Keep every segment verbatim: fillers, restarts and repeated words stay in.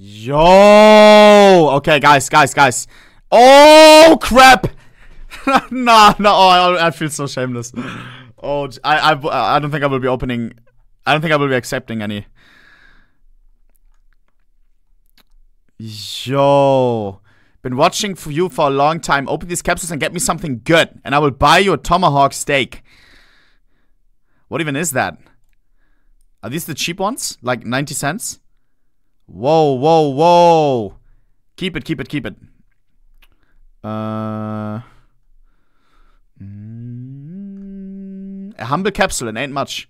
Yo! Okay, guys, guys, guys. Oh, crap! nah, no, oh, I, I feel so shameless. Oh, I, I, I don't think I will be opening... I don't think I will be accepting any. Yo. Been watching for you for a long time. Open these capsules and get me something good. And I will buy you a tomahawk steak. What even is that? Are these the cheap ones? Like ninety cents? Whoa, whoa, whoa. Keep it, keep it, keep it. Uh, mm, a humble capsule, it ain't much.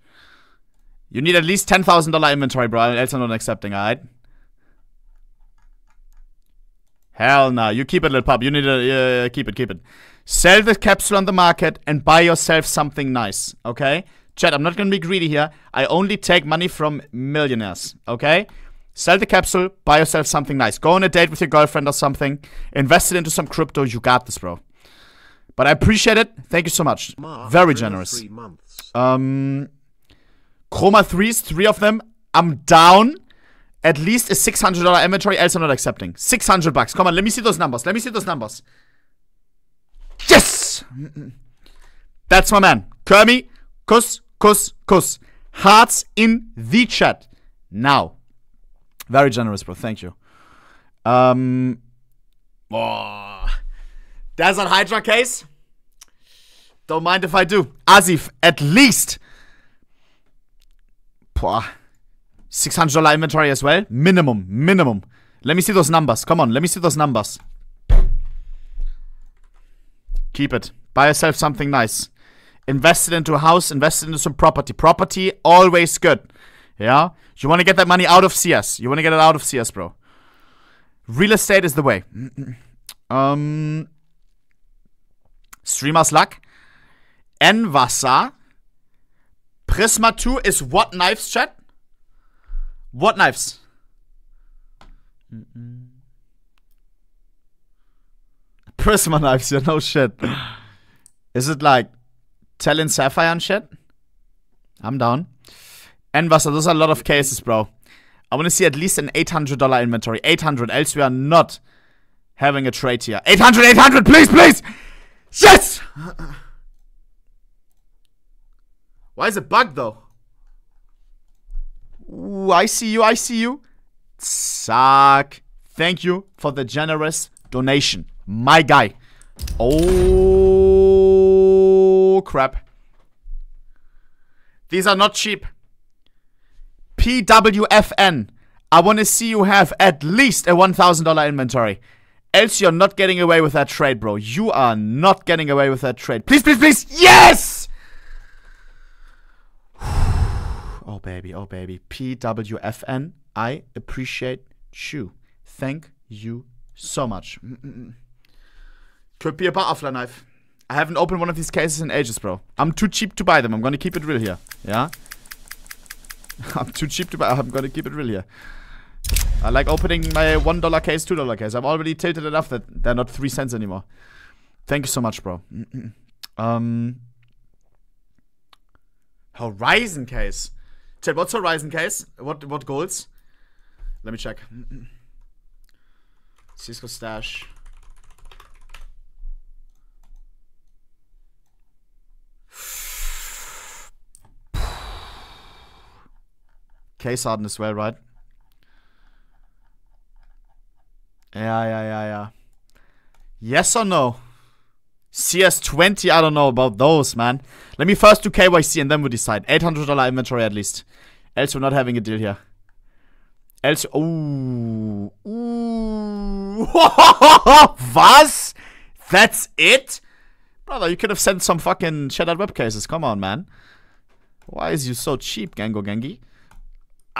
You need at least ten thousand dollar inventory, bro. Else I'm not accepting, alright? Hell no. Nah. You keep it, little pup. You need to uh, keep it, keep it. Sell the capsule on the market and buy yourself something nice, okay? Chat, I'm not gonna be greedy here. I only take money from millionaires, okay? Sell the capsule, buy yourself something nice. Go on a date with your girlfriend or something. Invest it into some crypto. You got this, bro. But I appreciate it. Thank you so much. Mark, very generous. Um, Chroma threes, three of them. I'm down. At least a six hundred dollar inventory, else I'm not accepting. six hundred bucks. Come on, let me see those numbers. Let me see those numbers. Yes! That's my man. Kermi, kuss, kuss, kuss. Hearts in the chat. Now. Very generous, bro. Thank you. Um, oh. Desert Hydra case? Don't mind if I do. Asif, at least. six hundred dollar inventory as well. Minimum. Minimum. Let me see those numbers. Come on. Let me see those numbers. Keep it. Buy yourself something nice. Invest it into a house. Invest it into some property. Property, always good. Yeah? You want to get that money out of C S. You want to get it out of C S, bro. Real estate is the way. um, Streamer's luck. Envasa. Prisma two is what knives, chat? What knives? Prisma knives, yeah, no shit. Is it like Talon Sapphire and shit? I'm down. Envasa, those are a lot of cases, bro. I want to see at least an eight hundred dollar inventory. eight hundred, else we are not having a trade here. eight hundred, eight hundred, please, please! Yes! Why is it bugged, though? Ooh, I see you, I see you. Suck. Thank you for the generous donation. My guy. Oh, crap. These are not cheap. P W F N, I want to see you have at least a one thousand dollar inventory. Else you're not getting away with that trade, bro. You are not getting away with that trade. Please, please, please. Yes! Oh, baby. Oh, baby. P W F N, I appreciate you. Thank you so much. Mm-mm-mm. Could be a butterfly knife. I haven't opened one of these cases in ages, bro. I'm too cheap to buy them. I'm going to keep it real here. Yeah? I'm too cheap to buy. I'm gonna keep it real here. I like opening my one dollar case, two dollar case. I'm already tilted enough that they're not three cents anymore. Thank you so much, bro. um, Horizon case. Chat, what's Horizon case? What what goals? Let me check. Cisco stash. Case Harden as well, right? Yeah, yeah, yeah, yeah. Yes or no? C S twenty, I don't know about those, man. Let me first do K Y C and then we decide. eight hundred dollar inventory at least. Else we're not having a deal here. Else... Ooh. Ooh. Was? That's it? Brother, you could have sent some fucking shattered web cases. Come on, man. Why is you so cheap, Gango Gangi?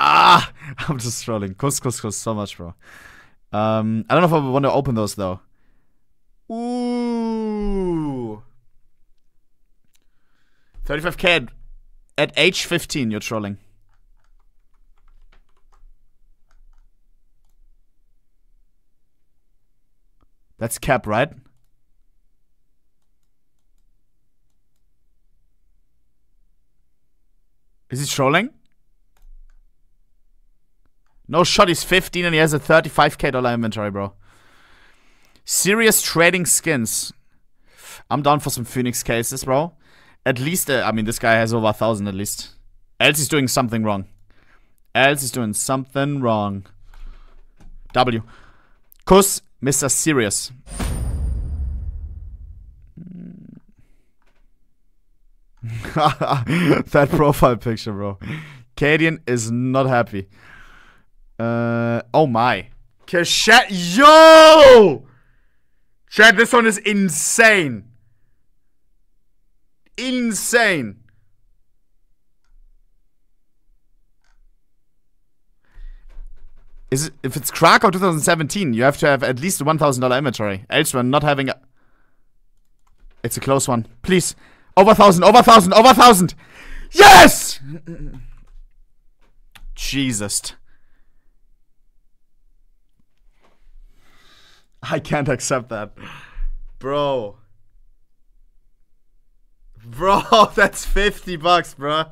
Ah, I'm just trolling. Kuss, kuss, kuss. So much, bro. Um, I don't know if I want to open those, though. Ooh. thirty-five K at age fifteen, you're trolling. That's cap, right? Is he trolling? No shot, he's fifteen and he has a thirty-five K dollar inventory, bro. Serious trading skins. I'm down for some Phoenix cases, bro. At least, uh, I mean, this guy has over a thousand at least. Else he's doing something wrong. Else he's doing something wrong. W. Kuss, Mister Serious. That profile picture, bro. Cadian is not happy. Uh, oh my. Kesha, yo! Chat, this one is insane. Insane. Is it, if it's Kraków twenty seventeen, you have to have at least a one thousand dollar inventory. Else we're not having a... It's a close one. Please. Over one thousand, over one thousand, over one thousand. Yes! Jesus. I can't accept that. Bro. Bro, that's fifty bucks, bro.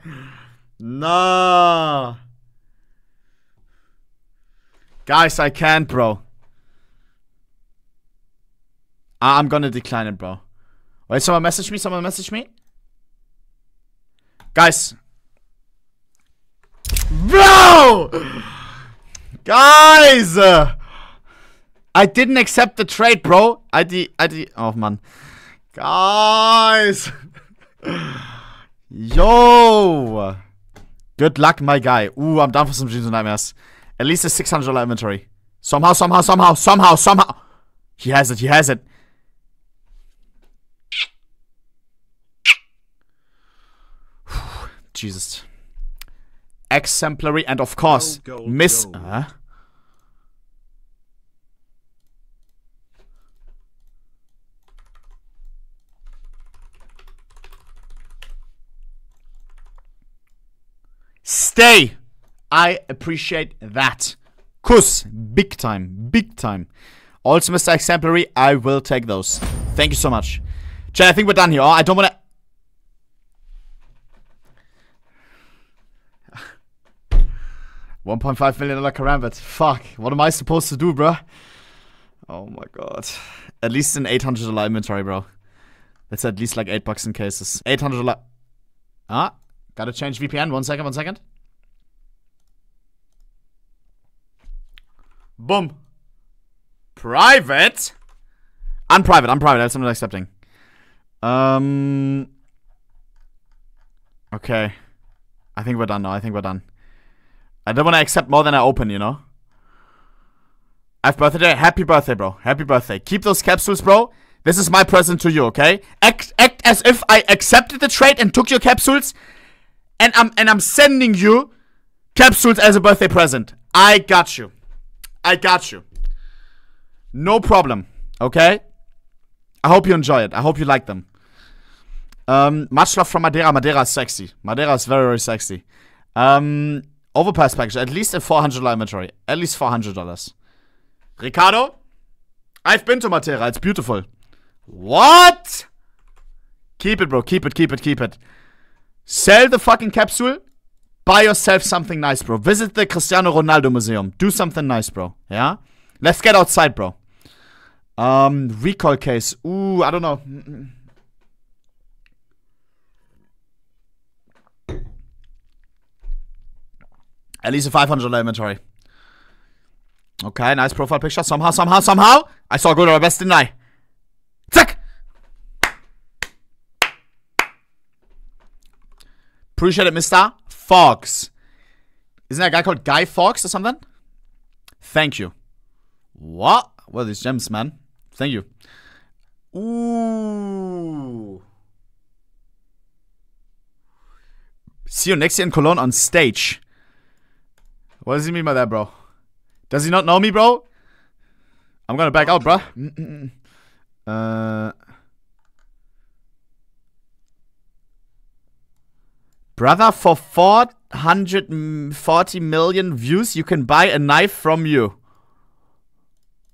No. Guys, I can't, bro. I'm gonna decline it, bro. Wait, someone message me, someone message me. Guys. Bro! Guys! I didn't accept the trade, bro. I de- I de- Oh, man. Guys. Yo. Good luck, my guy. Ooh, I'm down for some dreams and nightmares. At least a six hundred dollar inventory. Somehow, somehow, somehow, somehow, somehow. He has it, he has it. Jesus. Exemplary and, of course, go, go, miss... Go. Uh, Stay! I appreciate that. Kuss. Big time. Big time. Also, Mister Exemplary, I will take those. Thank you so much. Chat, I think we're done here. I don't want to... one point five million dollar Karambit. Fuck. What am I supposed to do, bro? Oh my god. At least an eight hundred dollar inventory, bro. That's at least like eight bucks in cases. eight hundred dollar... Ah. Gotta change V P N. One second, one second. Boom. Private? Unprivate, unprivate. That's not accepting. Um. Okay. I think we're done now. I think we're done. I don't want to accept more than I open, you know? Happy birthday. Happy birthday, bro. Happy birthday. Keep those capsules, bro. This is my present to you, okay? Act, act as if I accepted the trade and took your capsules. And I'm and I'm sending you capsules as a birthday present. I got you. I got you. No problem. Okay? I hope you enjoy it. I hope you like them. Um, much love from Madeira. Madeira is sexy. Madeira is very, very sexy. Um, overpass package. At least a four hundred dollar inventory. At least four hundred dollars. Ricardo? I've been to Madeira. It's beautiful. What? Keep it, bro. Keep it, keep it, keep it. Sell the fucking capsule. Buy yourself something nice, bro. Visit the Cristiano Ronaldo Museum. Do something nice, bro. Yeah? Let's get outside, bro. Um, recall case. Ooh, I don't know. At least a five hundred dollar inventory. Okay, nice profile picture. Somehow, somehow, somehow. I saw good or best, didn't I? Zack! Appreciate it, Mister Fox. Isn't that a guy called Guy Fox or something? Thank you. What? What are these gems, man? Thank you. Ooh. See you next year in Cologne on stage. What does he mean by that, bro? Does he not know me, bro? I'm gonna back out, bro. Uh... Brother, for four hundred forty million views, you can buy a knife from you.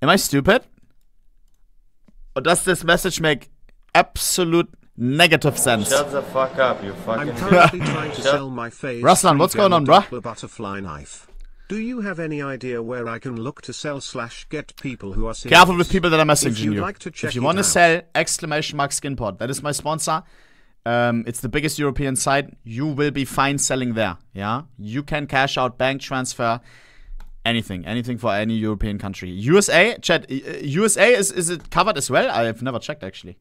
Am I stupid? Or does this message make absolute negative sense? Shut the fuck up, you fucking... I'm currently trying to sell my face. Ruslan, what's going on, bruh? Butterfly knife. Do you have any idea where I can look to sell slash get people who are serious? Careful with people that are messaging you. Like to check if you want to sell, exclamation mark SkinPod. That is my sponsor. Um, it's the biggest European site. You will be fine selling there. Yeah, you can cash out, bank transfer, anything, anything for any European country. U S A, chat. U S A is is it covered as well? I have never checked actually.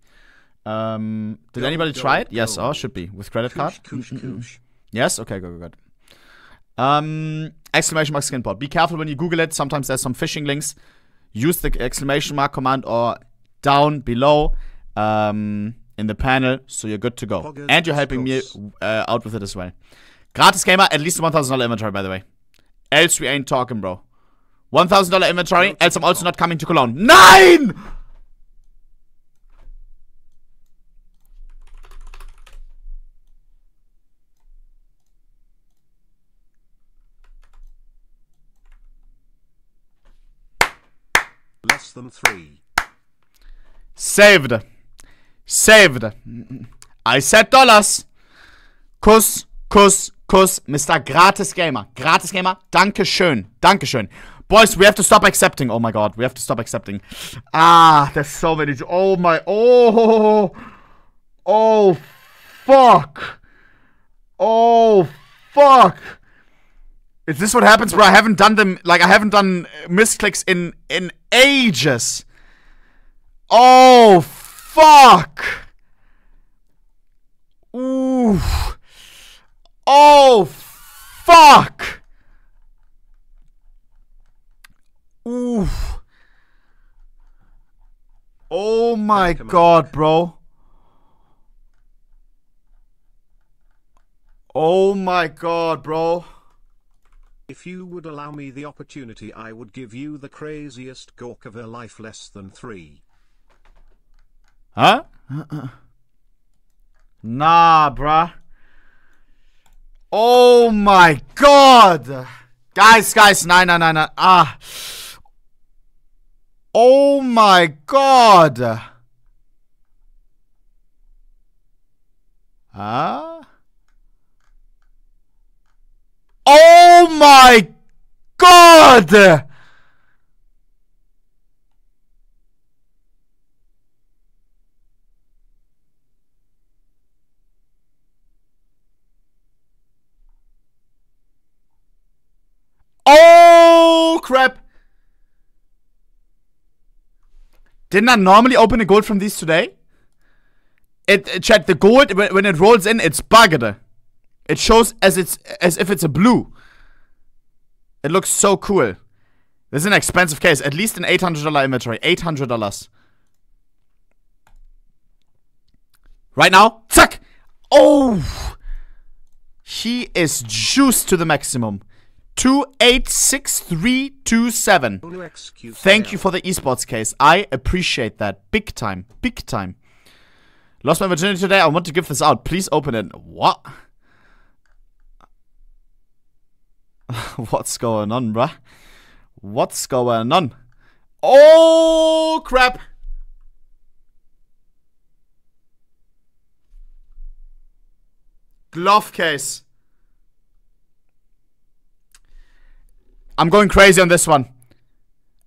Um, did go, anybody go, try it? Go. Yes. Oh, should be with credit card. Kush, kush, kush. Yes. Okay. Go. Go. Go. Um, exclamation mark SkinPod. Be careful when you Google it. Sometimes there's some phishing links. Use the exclamation mark command or down below um, in the panel, so you're good to go. Poggers and you're helping close. me uh, out with it as well. Gratis gamer, at least one thousand dollar inventory, by the way. Else we ain't talking, bro. one thousand dollar inventory, else I'm also not coming to Cologne. Nein! Them three. Saved. Saved. I said dollars. Kuss, kuss, kuss. Mister Gratis Gamer. Gratis Gamer. Danke schön. Danke schön. Boys, we have to stop accepting. Oh my god. We have to stop accepting. Ah, there's so many. Oh my. Oh. Oh. Fuck. Oh. Fuck. Is this what happens, bro? I haven't done them. Like, I haven't done misclicks in in... ages. Oh, fuck. Ooh. Oh, fuck. Ooh. Oh my god, bro. Oh my god, bro. If you would allow me the opportunity, I would give you the craziest gawk of a life. Less than three. Huh? Uh-uh. Nah, bruh. Oh my god! Guys, guys, nein, nein, nein, nein. Ah. Oh my god! Huh? Oh my god! Oh crap! Didn't I normally open a gold from these today? It, it chat, the gold when it rolls in, it's bugged. It shows as it's as if it's a blue. It looks so cool. This is an expensive case. At least an eight hundred dollar inventory. eight hundred dollars. Right now. Zack! Oh! He is juiced to the maximum. two eight six three two seven. Thank you for the esports case. I appreciate that. Big time. Big time. Lost my virginity today. I want to give this out. Please open it. What? What's going on, bruh? What's going on? Oh, crap! Glove case. I'm going crazy on this one.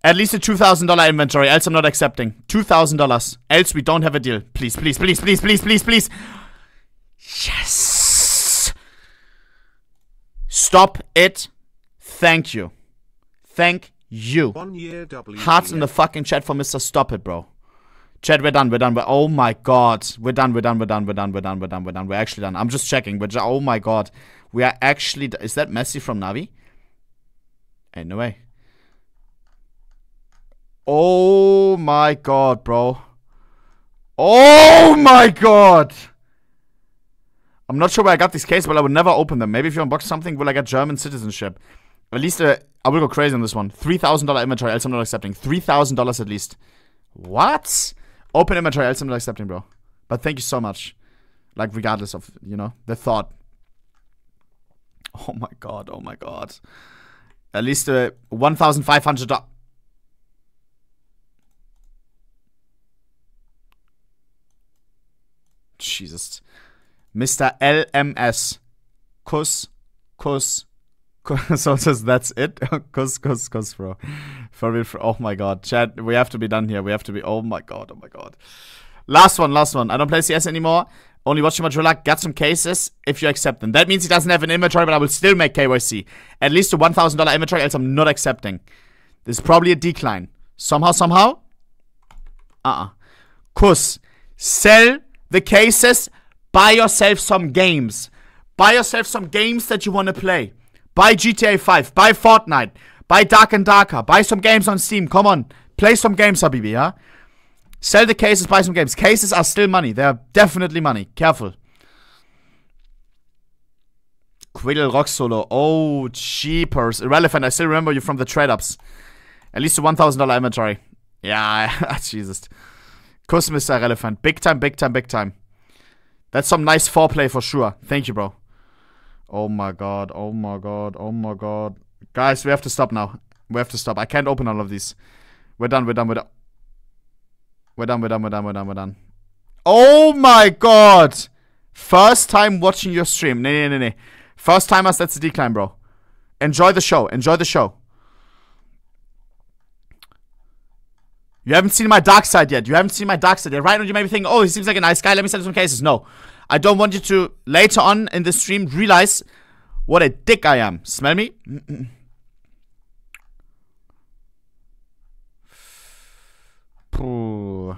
At least a two thousand dollar inventory, else I'm not accepting. two thousand dollars. Else we don't have a deal. Please, please, please, please, please, please, please. Yes! Stop it. Thank you. Thank you. Hearts in the fucking chat for Mister Stop It, bro. Chat, we're done, we're done, we're- oh my god. We're done, we're done, we're done, we're done, we're done, we're done, we're done, we're actually done. I'm just checking, but oh my god. We are actually- is that Messi from Navi? Ain't no way. Oh my god, bro. Oh my god! I'm not sure where I got these cases, but I would never open them. Maybe if you unbox something, will I get German citizenship? At least uh, I will go crazy on this one. three thousand dollar inventory, else I'm not accepting. three thousand dollars at least. What? Open inventory, else I'm not accepting, bro. But thank you so much. Like, regardless of, you know, the thought. Oh my god, oh my god. At least uh, one thousand five hundred dollars. Jesus. Mister L M S. Kuss, kuss. So says that's it. Cuz cuz cuz bro. For real, for, oh my god. Chat, we have to be done here. We have to be oh my god. Oh my god. Last one, last one. I don't play C S anymore. Only watch him at Drilla. Got some cases if you accept them. That means he doesn't have an inventory, but I will still make K Y C. At least a one thousand dollar inventory, else I'm not accepting. This is probably a decline. Somehow, somehow. Uh-uh. Kuss. Sell the cases. Buy yourself some games. Buy yourself some games that you want to play. Buy G T A five. Buy Fortnite. Buy Dark and Darker. Buy some games on Steam. Come on. Play some games, Habibi, huh? Sell the cases, buy some games. Cases are still money. They are definitely money. Careful. Quiddle Rock Solo. Oh, cheapers. Irrelevant. I still remember you from the trade-ups. At least a one thousand dollar inventory. Yeah, Jesus. Cosmos are relevant. Big time, big time, big time. That's some nice foreplay for sure. Thank you, bro. Oh my god. Oh my god. Oh my god. Guys, we have to stop now. We have to stop. I can't open all of these. We're done, we're done, we're done. We're done, we're done, we're done, we're done, we're done. Oh my god! First time watching your stream. No, no, no, no. First timers, that's a decline, bro. Enjoy the show, enjoy the show. You haven't seen my dark side yet. You haven't seen my dark side yet. Right now you may be thinking, oh, he seems like a nice guy, let me send him some cases. No. I don't want you to, later on in the stream, realize what a dick I am. Smell me? Mm-mm. Oh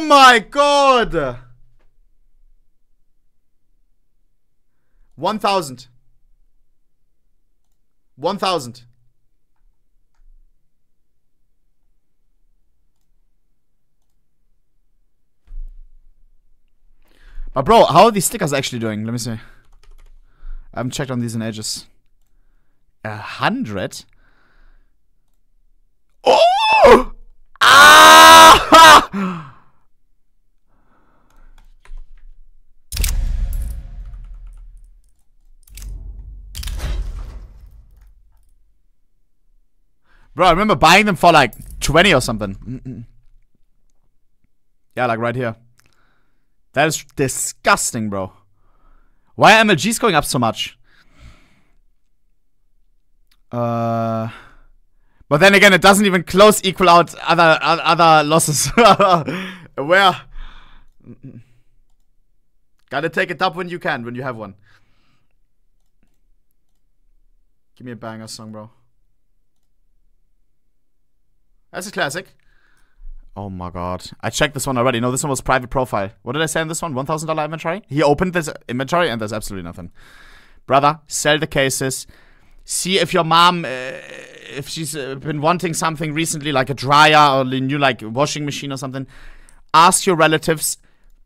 my god! one thousand. one thousand. But bro, how are these stickers actually doing? Let me see. I haven't checked on these in ages. A hundred? Oh! Ah! Bro, I remember buying them for like twenty or something. Mm-mm. Yeah, like right here. That is disgusting, bro. Why are M L Gs going up so much? Uh... But then again, it doesn't even close equal out other other losses. Where? Gotta take it up when you can, when you have one. Give me a banger song, bro. That's a classic. Oh my god. I checked this one already. No, this one was private profile. What did I say on this one? one thousand dollar inventory? He opened this inventory and there's absolutely nothing. Brother, sell the cases. See if your mom... Uh, If she's uh, been wanting something recently, like a dryer or a new like washing machine or something, ask your relatives.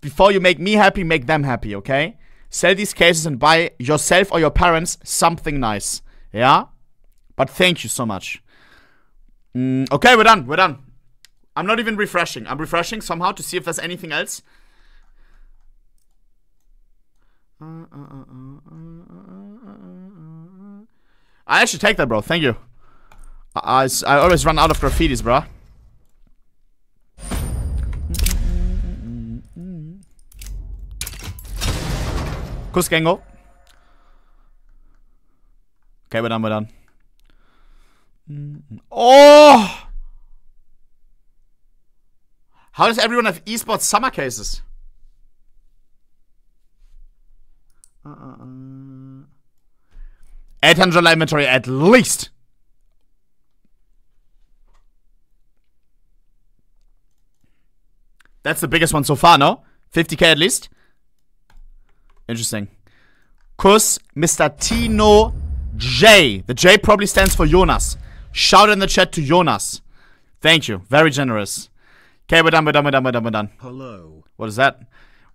Before you make me happy, make them happy, okay? Sell these cases and buy yourself or your parents something nice, yeah? But thank you so much. Mm, okay, we're done, we're done. I'm not even refreshing. I'm refreshing somehow to see if there's anything else. I actually take that, bro. Thank you. I, I always run out of graffitis, bruh. Kuss Gengo. Okay, we're done, we're done. Oh! How does everyone have esports summer cases? eight hundred inventory at least. That's the biggest one so far, no? fifty K at least? Interesting. Kuss, Mister Tino J. The J probably stands for Jonas. Shout in the chat to Jonas. Thank you. Very generous. Okay, we're done, we're done, we're done, we're done, we're done. Hello. What is that?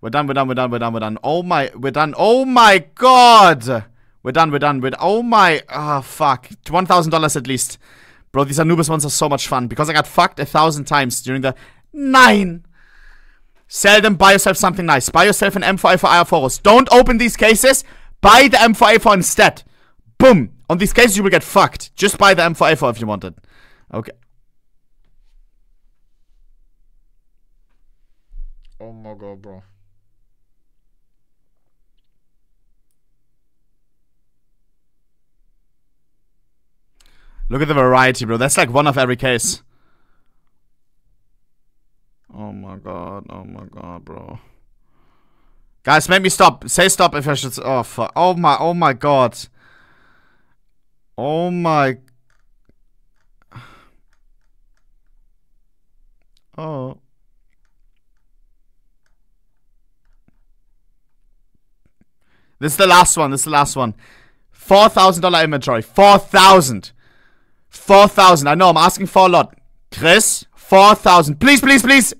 We're done, we're done, we're done, we're done, we're done. Oh my, we're done. Oh my god! We're done, we're done, we're done. Oh my, ah, oh, fuck. one thousand dollars at least. Bro, these Anubis ones are so much fun. Because I got fucked a thousand times during the... Nine! Sell them, buy yourself something nice. Buy yourself an M four A four I R four. Don't open these cases. Buy the M four A four instead. Boom. On these cases you will get fucked. Just buy the M four A four if you want it. Okay. Oh my god, bro. Look at the variety, bro. That's like one of every case. Oh my god. Oh my god, bro. Guys, make me stop. Say stop if I should. Oh fuck. Oh my. Oh my god. Oh my. Oh. This is the last one. This is the last one. four thousand dollar inventory. four thousand. four thousand. I know I'm asking for a lot. Chris, four thousand. Please, please, please.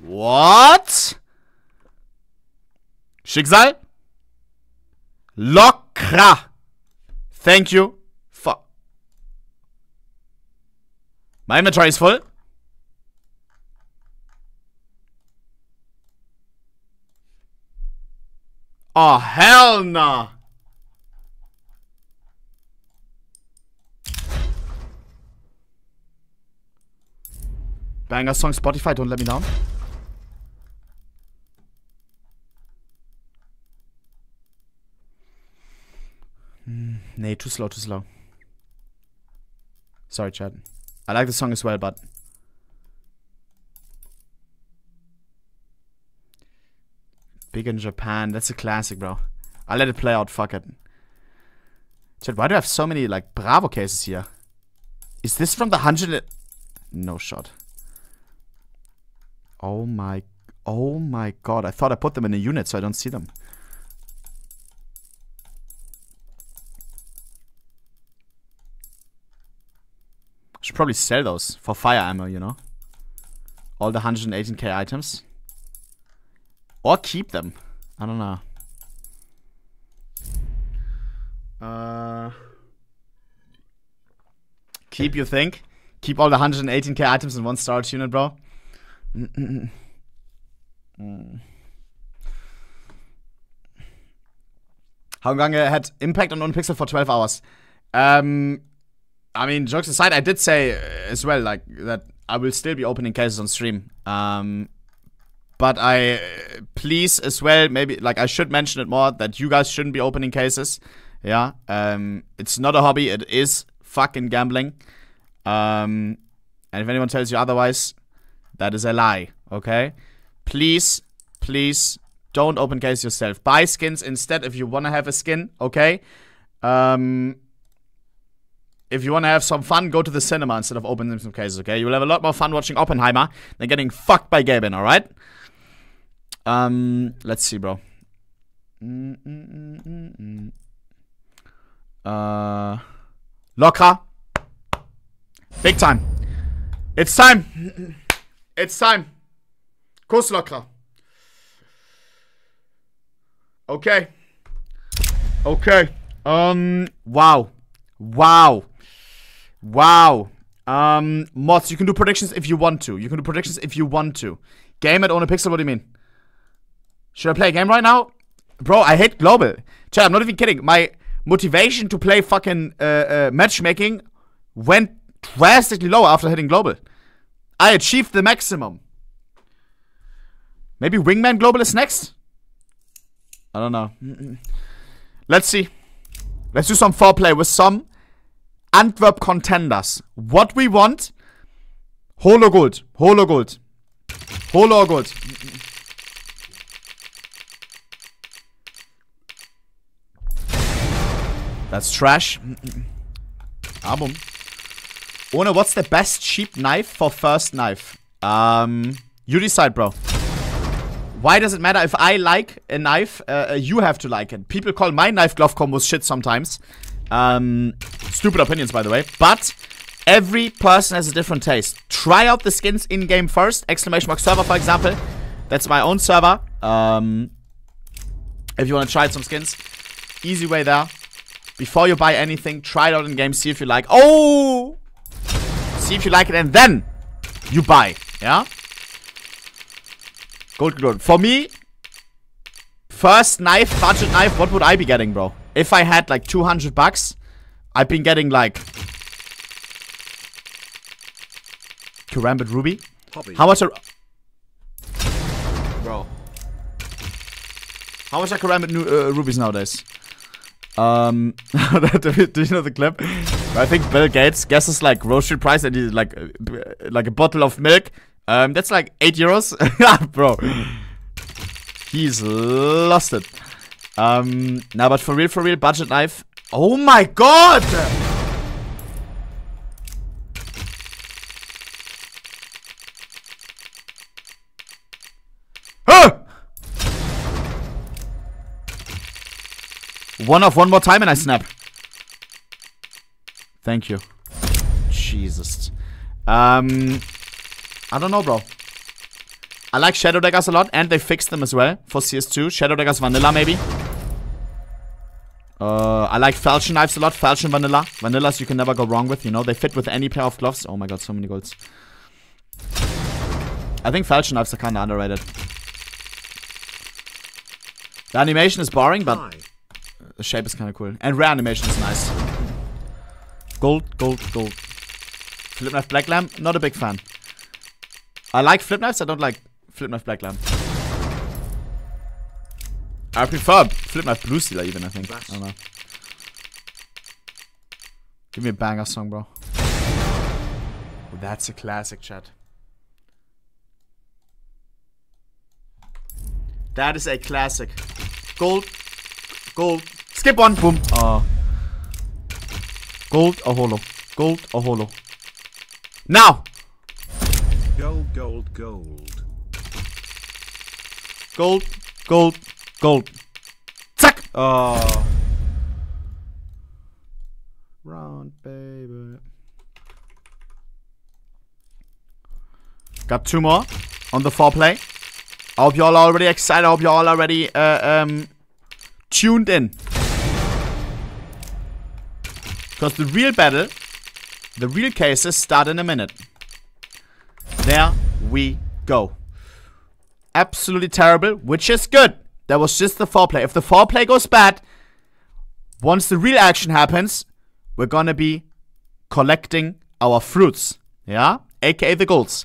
What? Schicksal? Lockra. Thank you. Fuck. My inventory is full. Oh, hell nah. Banger song, Spotify, don't let me down. Mm, nee, too slow, too slow. Sorry, chat. I like the song as well, but... Big in Japan, that's a classic, bro. I'll let it play out, fuck it. Chat, why do I have so many, like, Bravo cases here? Is this from the hundred... No shot. Oh my... Oh my god, I thought I put them in a unit, so I don't see them. I should probably sell those for fire ammo, you know? All the one hundred eighteen K items. Or keep them. I don't know. Uh, keep, you think? Keep all the one hundred eighteen K items in one storage unit, bro? Mm-mm. Mm. How long had impact on OhnePixel for twelve hours? Um, I mean, jokes aside, I did say as well, like, that I will still be opening cases on stream. Um... But I, please as well, maybe, like, I should mention it more, that you guys shouldn't be opening cases. Yeah, um, it's not a hobby, it is fucking gambling. Um, and if anyone tells you otherwise, that is a lie, okay? Please, please, don't open cases yourself. Buy skins instead if you wanna have a skin, okay? Um, if you wanna have some fun, go to the cinema instead of opening some cases, okay? You will have a lot more fun watching Oppenheimer than getting fucked by Gaben, alright? Um, let's see, bro. Mm, mm, mm, mm, mm. Uh, Lokra. Big time. It's time. It's time. Kuss, Lokra. Okay. Okay. Um, wow. Wow. Wow. Um, mods, you can do predictions if you want to. You can do predictions if you want to. Game at OhnePixel, what do you mean? Should I play a game right now? Bro, I hate global. Chat, I'm not even kidding. My motivation to play fucking uh, uh, matchmaking went drastically lower after hitting global. I achieved the maximum. Maybe Wingman Global is next? I don't know. Let's see. Let's do some foreplay with some Antwerp contenders. What we want? Holo Gold. Holo Gold. Holo Gold. That's trash. Album. Ohne, what's the best cheap knife for first knife? Um, you decide, bro. Why does it matter if I like a knife? Uh, you have to like it. People call my knife glove combos shit sometimes. Um, stupid opinions, by the way. But every person has a different taste. Try out the skins in game first. Exclamation mark server, for example. That's my own server. Um, if you want to try some skins, easy way there. Before you buy anything, try it out in game, see if you like. Oh! See if you like it, and then you buy. Yeah? Gold, gold. For me, first knife, budget knife, what would I be getting, bro? If I had like two hundred bucks, I've been getting like. Karambit Ruby? Hobby. How much are. Bro. How much are Karambit uh, rubies nowadays? Um, did you know the clip? I think Bill Gates guesses like grocery price and he's like, like a bottle of milk. Um, that's like eight euros, bro. He's lost it. Um, nah, but for real, for real, budget knife. Oh my god! One off, one more time, and I snap. Thank you. Jesus. Um, I don't know, bro. I like shadow daggers a lot, and they fixed them as well for C S two. Shadow daggers vanilla, maybe. Uh, I like Falchion knives a lot. Falchion vanilla. Vanillas you can never go wrong with, you know. They fit with any pair of gloves. Oh my god, so many golds. I think Falchion knives are kinda underrated. The animation is boring, but... the shape is kind of cool. And rare animation is nice. Gold, gold, gold. Flip knife black lamb, not a big fan. I like flip knives, I don't like flip knife black lamb. I prefer flip knife blue stealer even, I think. I don't know. Give me a banger song, bro. Oh, that's a classic, chat. That is a classic. Gold, gold. Skip one, boom. Uh, gold or holo. Gold or holo. Now! Gold, gold, gold. Gold, gold, gold. Zack! Oh. Round, baby. Got two more on the foreplay. I hope y'all are already excited. I hope y'all are already uh, um, tuned in. Because the real battle, the real cases start in a minute. There we go. Absolutely terrible, which is good. That was just the foreplay. If the foreplay goes bad, once the real action happens, we're gonna be collecting our fruits. Yeah? A K A the golds.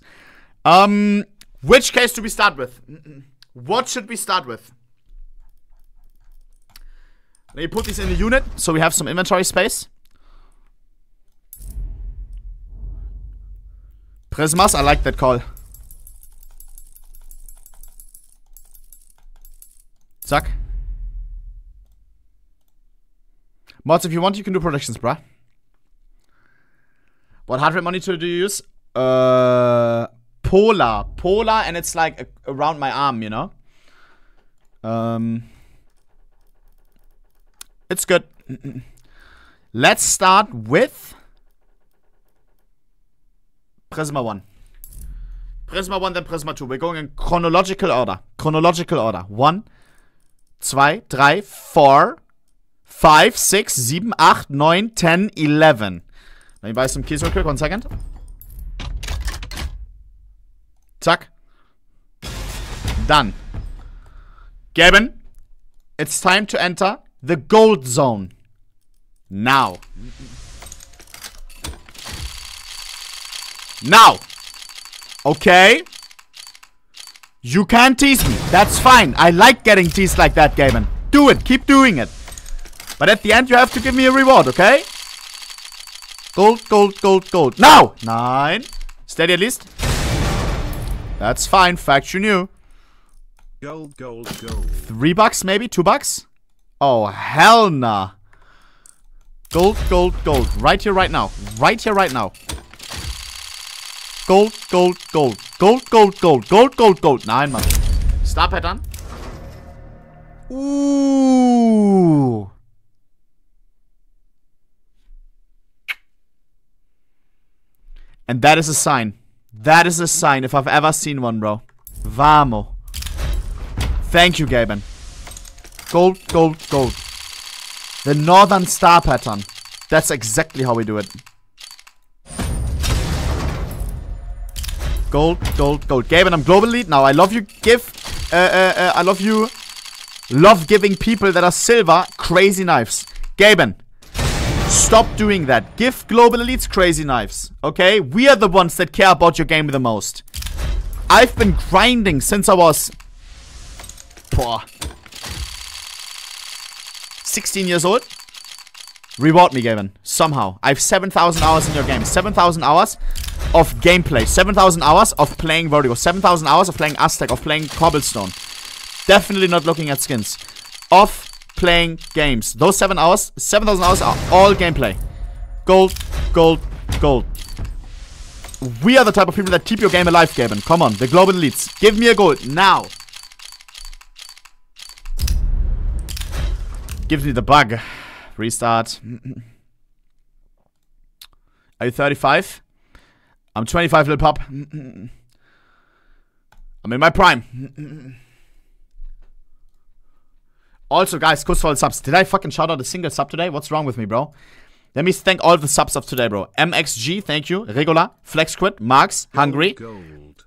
Um, which case do we start with? What should we start with? Let me put these in the unit, so we have some inventory space. Prismas, I like that call. Zack. Mods, if you want, you can do predictions, bruh. What hard rate monitor do you use? Uh, Polar. Polar, and it's like a around my arm, you know? Um... It's good. Let's start with... Prisma one. Prisma one, then Prisma two. We're going in chronological order. Chronological order. one, two, three, four, five, six, seven, eight, nine, ten, eleven. Let me buy some keys real quick. One second. Zack. Done. Gaben, it's time to enter the gold zone. Now. Now. Okay. You can tease me. That's fine. I like getting teased like that, Gaben. Do it. Keep doing it. But at the end, you have to give me a reward, okay? Gold, gold, gold, gold. Now. Nine. Steady at least. That's fine. Fact you knew. Gold, gold, gold. Three bucks maybe? Two bucks? Oh, hell nah. Gold, gold, gold. Right here, right now. Right here, right now. Gold, gold, gold. Gold, gold, gold. Gold, gold, gold. Nein, Mann. Star Pattern. Ooh. And that is a sign. That is a sign if I've ever seen one, bro. Vamos. Thank you, Gaben. Gold, gold, gold. The Northern Star Pattern. That's exactly how we do it. Gold, gold, gold. Gaben, I'm global lead now. I love you. Give. Uh, uh, uh, I love you. Love giving people that are silver crazy knives. Gaben, stop doing that. Give global elites crazy knives. Okay? We are the ones that care about your game the most. I've been grinding since I was... Poor. sixteen years old. Reward me, Gaben. Somehow. I have seven thousand hours in your game. seven thousand hours of gameplay. seven thousand hours of playing Vertigo. seven thousand hours of playing Aztec. Of playing Cobblestone. Definitely not looking at skins. Of playing games. Those seven hours. seven thousand hours are all gameplay. Gold. Gold. Gold. We are the type of people that keep your game alive, Gaben. Come on. The global elites. Give me a gold. Now. Gives me the bug. Restart. Are you thirty-five? I'm twenty-five, little pup. I'm in my prime. Also, guys, kudos for all the subs. Did I fucking shout out a single sub today? What's wrong with me, bro? Let me thank all the subs of today, bro. M X G, thank you. Regular, Flexquid, Marx, Hungry,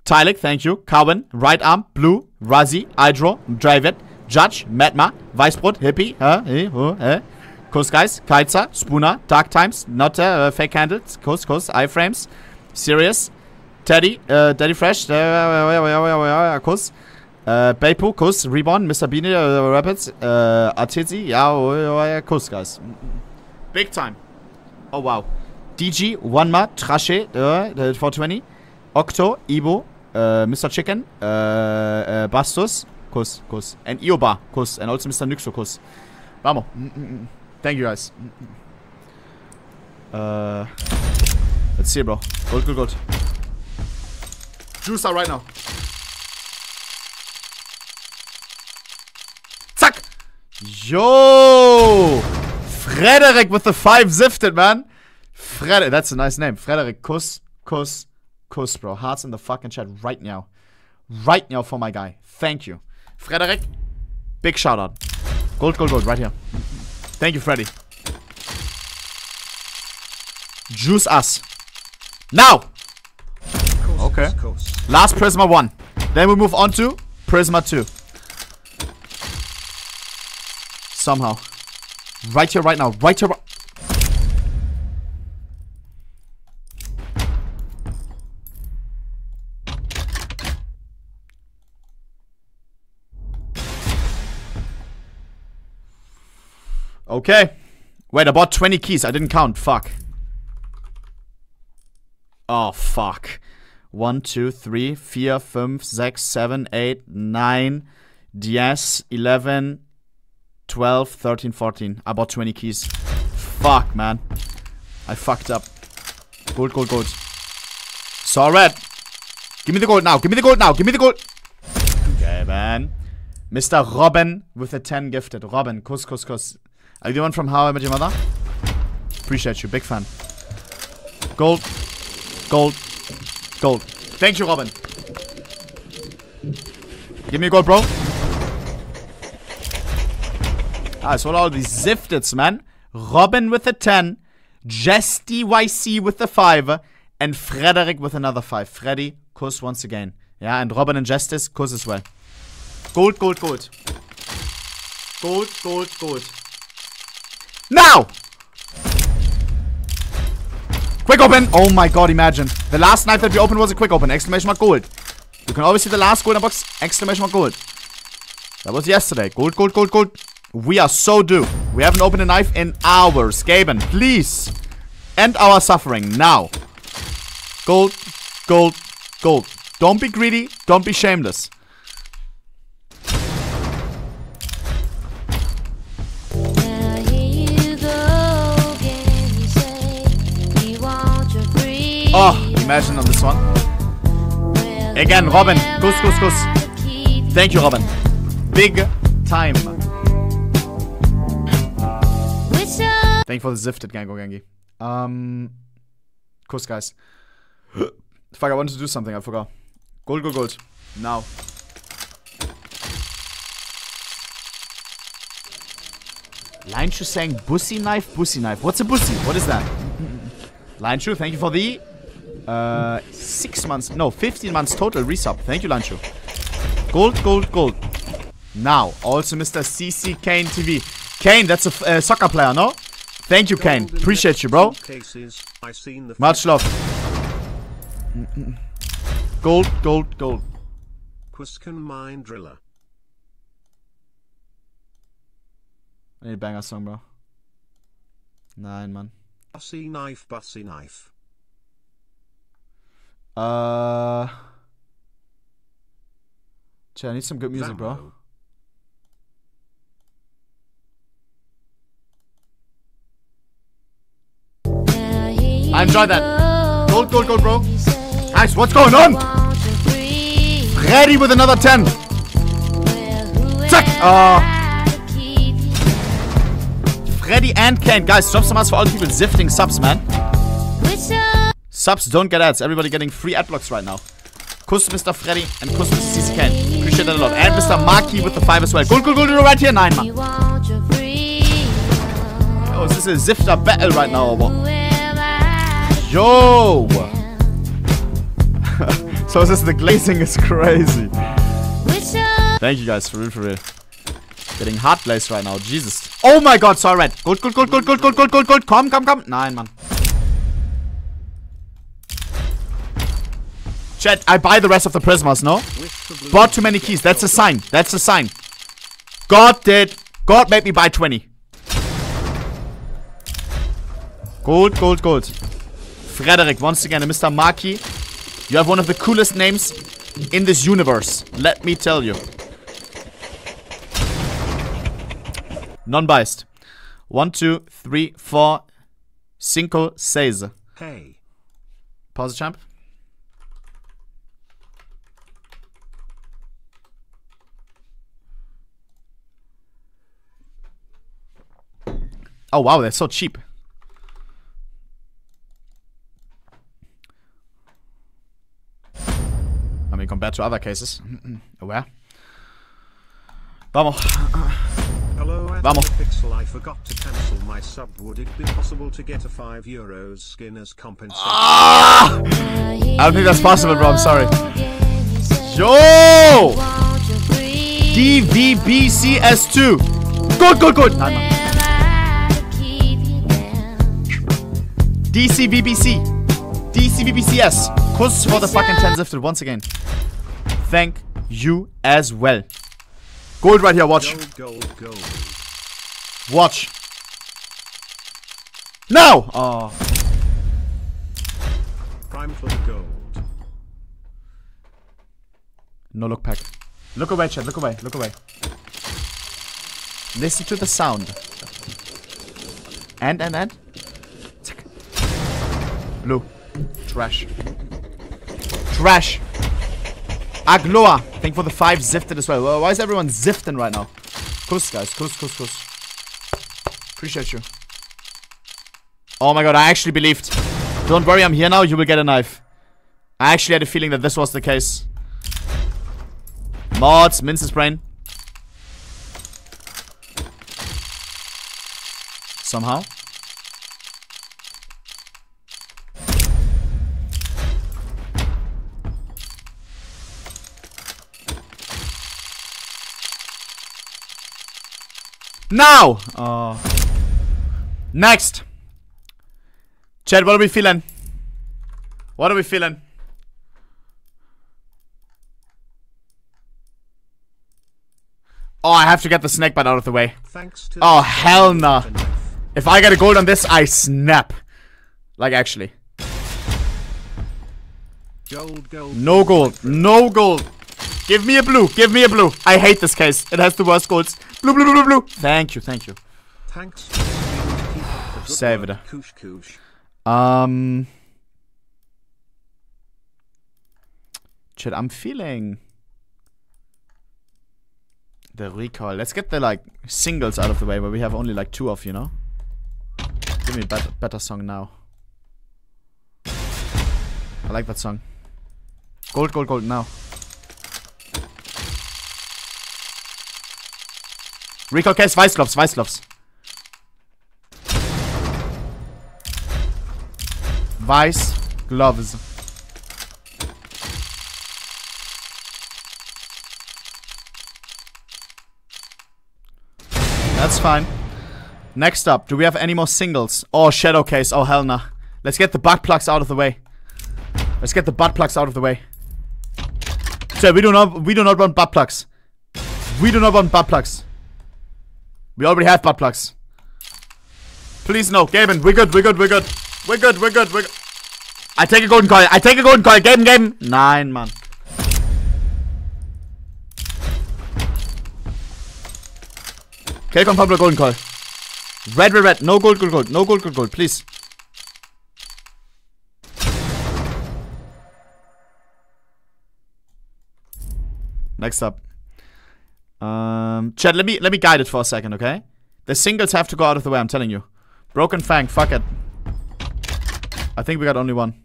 Tylik, thank you. Cowan, Right Arm, Blue, Razi, Idro, Dravid, Judge, Madma, Weißbrot, Hippie, huh? Hey, huh? Hey. Kuss, guys, Kaiser, Spooner, Dark Times, Not uh, Fake Handles, Kuss, Kuss, Iframes, Sirius, Teddy, uh, Daddy Fresh, uh, Kuss, uh, Beipu, Kuss, Reborn, Mister Bean, uh, Rapids, uh, Artizi, yeah, Kuss, guys. Big time. Oh, wow. D G, Wanma, Trashe, uh, four twenty, Octo, Ibo, uh, Mister Chicken, uh, uh, Bastus, Kuss, Kuss, and Ioba, Kuss, and also Mister Nuxo, Kuss. Vamos. Mm-mm-mm. Thank you, guys. Uh, let's see, bro. Gold, gold, gold. Juice out right now. Zack! Yo! Frederick with the five zifted, man. Frederick, that's a nice name. Frederick, Kuss, Kuss, Kuss, bro. Hearts in the fucking chat right now. Right now for my guy. Thank you. Frederick, big shout out. Gold, gold, gold, right here. Thank you, Freddy. Juice us. Now! Okay. Last Prisma one. Then we move on to Prisma two. Somehow. Right here, right now. Right here. Okay. Wait, I bought twenty keys. I didn't count. Fuck. Oh, fuck. one, two, three, four, five, six, seven, eight, nine, ten, eleven, twelve, thirteen, fourteen. I bought twenty keys. Fuck, man. I fucked up. Gold, gold, gold. Saw red. Give me the gold now. Give me the gold now. Give me the gold. Okay, man. Mister Robin with a ten gifted. Robin, Kuss, Kuss, Kuss. Are you the one from How I Met Your Mother? Appreciate you, big fan. Gold, gold, gold. Thank you, Robin. Give me gold, bro. I sold all these zifteds, man. Robin with a ten, Jesty Y C with a five, and Frederick with another five. Freddy, Kuss once again. Yeah, and Robin and Justice, Kuss as well. Gold, gold, gold. Gold, gold, gold. Now! Quick open! Oh my god, imagine. The last knife that we opened was a quick open. Exclamation mark gold. You can always see the last gold in the box. Exclamation mark gold. That was yesterday. Gold, gold, gold, gold. We are so due. We haven't opened a knife in hours. Gaben, please. End our suffering now. Gold, gold, gold. Don't be greedy. Don't be shameless. Oh, imagine on this one. Again, Robin. Kuss, Kuss, Kuss. Thank you, Robin. Big time. Thank you for the zifted, Gango Gangi. Um, Kuss, guys. Fuck, I wanted to do something. I forgot. Gold, gold, gold. Now. Leinshu saying, Bussy knife, Bussy knife. What's a Bussy? What is that? Leinshu, thank you for the uh, six months, no, fifteen months total resub. Thank you, Leinshu. Gold, gold, gold. Now, also Mister C C Kane T V. Kane, that's a uh, soccer player, no? Thank you, Kane. Appreciate you, bro. Much love. Gold, gold, gold. Quiscan Mind Driller. I need a banger song, bro. Nein, Mann. Bussy Knife, Bussy Knife. Uh... Chat, I need some good music, bro. I enjoy that. Gold, gold, gold, bro. Nice, what's going on? Ready with another ten. Zack! Uh... Freddy and Kane. Guys, drop some ads for all the people zifting subs, man. Subs don't get ads. Everybody getting free ad blocks right now. Kuss Mister Freddy and kuss Mister C C Kane. Appreciate that a lot. And Mister Marky with the five as well. Gold, gold, gold, right here. Nine, man. Yo, is this a zifter battle right now or what? Yo! So is this, the glazing is crazy. Thank you guys, for real, for real. Getting hard placed right now, Jesus. Oh my god, sorry, red. Gold, gold, gold, gold, gold, gold, gold, gold, gold. Komm, komm, komm. Nein, Mann. Chat, I buy the rest of the Prismas, no? Bought too many keys. That's a sign. That's a sign. God did. God made me buy twenty. Gold, gold, gold. Frederick, once again, and Mister Marky, you have one of the coolest names in this universe. Let me tell you. Non-biased. One, two, three, four, cinco, seis. Hey. Pause, champ. Oh, wow, they're so cheap. I mean, compared to other cases. Where? Vamos. Hello, OhnePixel. I forgot to cancel my sub. Would it be possible to get a five euros skin as compensation? Ah! I don't think that's possible, bro. I'm sorry. Yo! D V B C S two. Good, good, good. Nein, Mann. D C B B C. D C B B C S. Kuss for the fucking ten zifted once again. Thank you as well. Gold right here, watch. Gold, gold, gold. Watch. Now! Oh. Prime for the gold. No look pack. Look away, chat. Look away. Look away. Listen to the sound. And, and, and. Blue. Trash. Trash. Agloa, thank for the five zifted as well. Why is everyone zifting right now? Kuss, guys. Kuss, kuss, kuss. Appreciate you. Oh my god, I actually believed. Don't worry, I'm here now. You will get a knife. I actually had a feeling that this was the case. Mods, Mince's brain. Somehow. Now! Oh. Next! Chat, what are we feeling? What are we feeling? Oh, I have to get the snake bite out of the way. Thanks to oh, hell no. Nah. If I get a gold on this, I snap. Like, actually. Gold, gold, no gold. No gold. Give me a blue. Give me a blue. I hate this case. It has the worst golds. Blue, blue, blue, blue, blue. Thank you, thank you. Thanks. Save it. Um. Shit, I'm feeling the recoil. Let's get the like singles out of the way, where we have only like two of, you know. Give me a better, better song now. I like that song. Gold, gold, gold now. Recall case, Weißgloves, Weißgloves. Weißgloves. That's fine. Next up, do we have any more singles? Oh, shadow case. Oh, hell nah. Let's get the butt plugs out of the way. Let's get the butt plugs out of the way. So we do not, we do not want butt plugs. We do not want butt plugs. We already have butt plugs. Please no. Gaben, we're good, we're good, we're good. We're good, we're good, we're good. I take a golden coil. I take a golden coil. Gaben, Gaben. Nein, Mann. Kill confirmed with golden coil. Red, red, red. No gold, gold, gold. No gold, gold, gold. Please. Next up. Um, Chat, let me let me guide it for a second, okay? The singles have to go out of the way, I'm telling you. Broken Fang, fuck it. I think we got only one.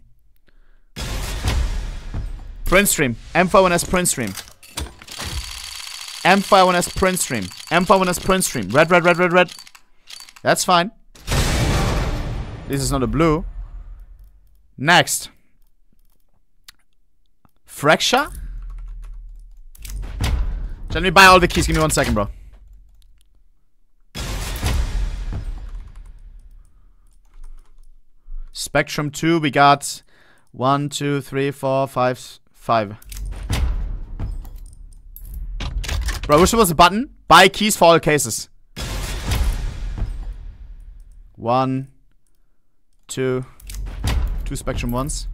Print stream. M four A four print stream. M four A four print stream. M four A four print stream. Red, red, red, red, red. That's fine. This is not a blue. Next. Fracture? Let me buy all the keys. Give me one second, bro. Spectrum two. We got one, two, three, four, five, five. Bro, I wish there was a button. Buy keys for all cases. One, two, two Spectrum ones.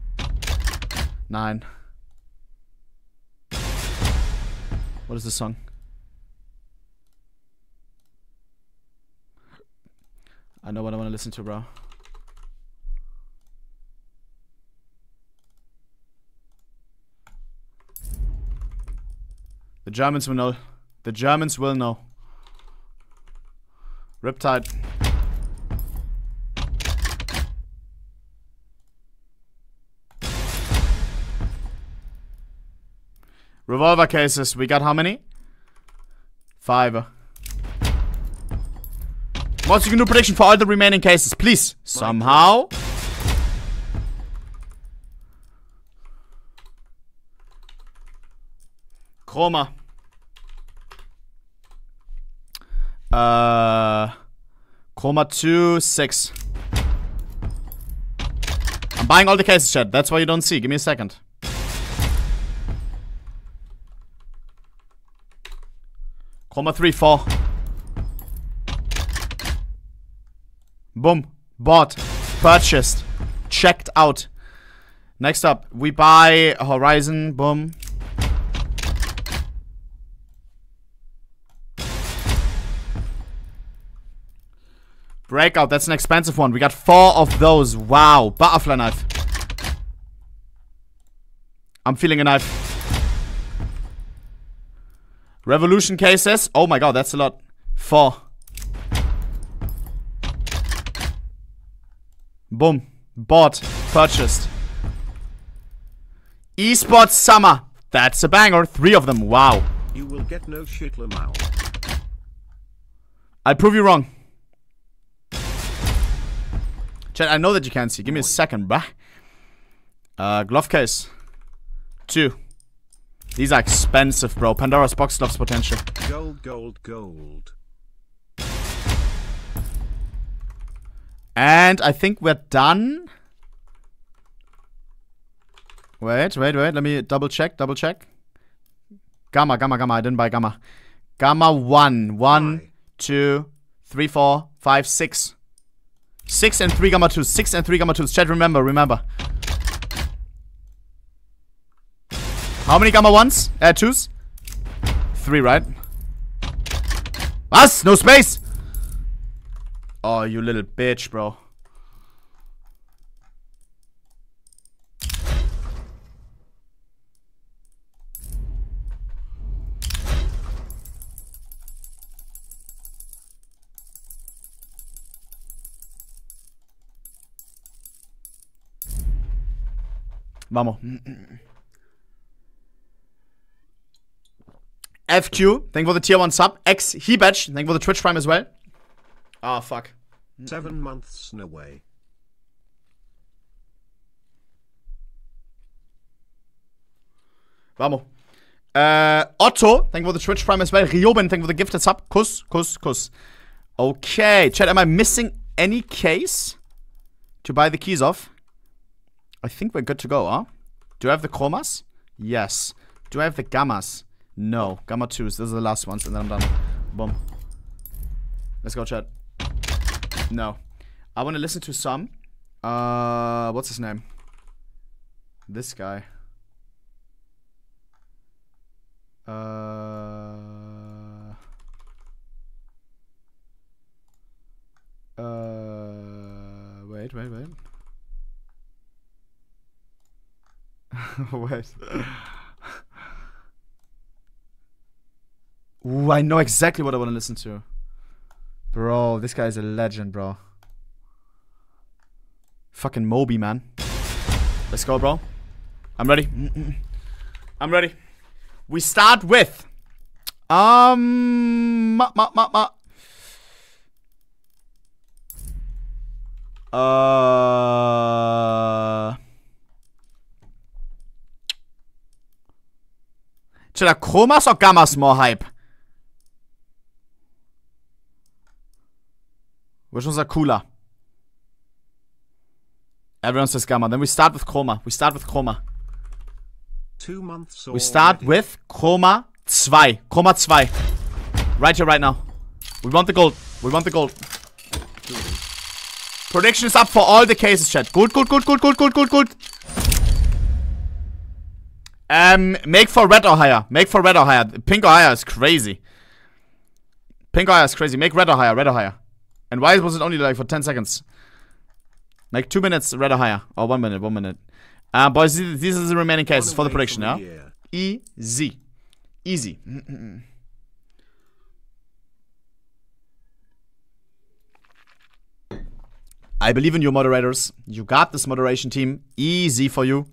Nine. What is this song? I know what I want to listen to, bro. The Germans will know. The Germans will know. Riptide. Revolver cases, we got how many? Five. What's your new prediction for all the remaining cases, please? Somehow. Chroma. Uh, Chroma two, six. I'm buying all the cases, chat. That's why you don't see. Give me a second. Chroma three, four. Boom. Bought. Purchased. Checked out. Next up, we buy Horizon. Boom. Breakout. That's an expensive one. We got four of those. Wow. Butterfly knife. I'm feeling a knife. Revolution cases. Oh my god, that's a lot. Four. Boom. Bought. Purchased. Esports summer. That's a banger. Three of them. Wow. You will get no shit, Lamau. I'll prove you wrong. Chat, I know that you can't see. Give me a second, bruh. Uh, glove case. Two. These are expensive, bro. Pandora's Box loves potential. Gold, gold, gold. And I think we're done. Wait, wait, wait. Let me double check, double check. Gamma, gamma, gamma. I didn't buy gamma. Gamma one. One, Why? two, three, four, five, six. Six and three gamma twos. Six and three gamma twos. Chat, remember, remember. How many gamma ones? Uh, twos? Three, right? Us? No space! Oh, you little bitch, bro. Vamos. F Q, thank you for the tier one sub. X Hebetch, thank you for the Twitch Prime as well. Ah, oh, fuck. Seven months away. Vamos. Uh, Otto, thank you for the Twitch Prime as well. Rioben, thank you for the gifted sub. Kuss, kuss, kuss. Okay, chat, am I missing any case to buy the keys off? I think we're good to go, huh? Do I have the chromas? Yes. Do I have the gammas? No, gamma twos, those are the last ones, and then I'm done. Boom. Let's go, chat. No. I want to listen to some. Uh, what's his name? This guy. Uh. Uh. Wait, wait, wait. Wait. Ooh, I know exactly what I want to listen to. Bro, this guy is a legend, bro. Fucking Moby, man. Let's go, bro. I'm ready. I'm ready. We start with... Um... Ma, ma, ma, ma. Uh... Should I Chromas or Gammas more hype? Which ones are cooler? Everyone says Gamma. Then we start with Chroma. We start with Chroma. Two months we start already. With Chroma two. Chroma two. Right here, right now. We want the gold. We want the gold. Two. Prediction is up for all the cases, chat. Good, good, good, good, good, good, good, good. Um, make for red or higher. Make for red or higher. Pink or higher is crazy. Pink or higher is crazy. Make red or higher. Red or higher. And why was it only like for ten seconds? Like two minutes, red or higher. Or one minute, one minute. Uh, boys, these are the remaining cases for the prediction, yeah? Here. Easy. Easy. Mm-mm. I believe in you, moderators. You got this, moderation team. Easy for you.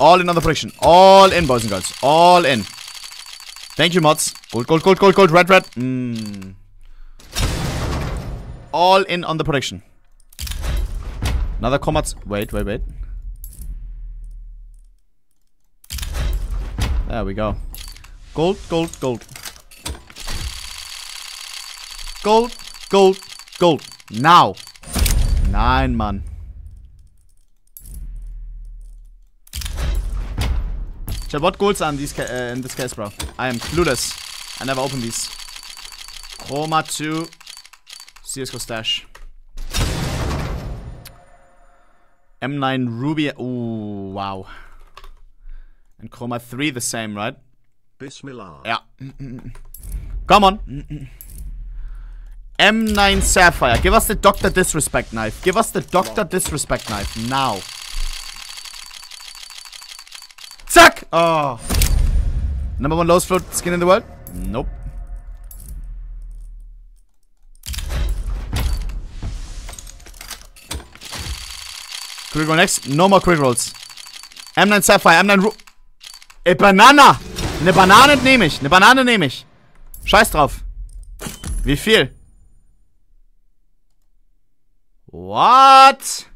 All in on the prediction. All in, boys and girls. All in. Thank you, mods. Gold, gold, gold, gold, gold, red, red. Mm. All in on the prediction. Another combat. Wait, wait, wait. There we go. Gold, gold, gold. Gold, gold, gold. Now. Nein, Mann. Chat, what goals are in, these ca uh, in this case, bro? I am clueless. I never opened these. Chroma two. C S G O stash. M nine Ruby. Ooh, wow. And Chroma three the same, right? Bismillah. Yeah. Come on. M nine Sapphire. Give us the Doctor Disrespect knife. Give us the Doctor Disrespect knife now. Zack! Oh. Number one lowest float skin in the world? Nope. Quick roll next. No more quick rolls. M nine Sapphire, M nine Ru... Ey, Banana! Eine Banane nehme ich. Eine Banane nehme ich. Scheiß drauf. Wie viel? What?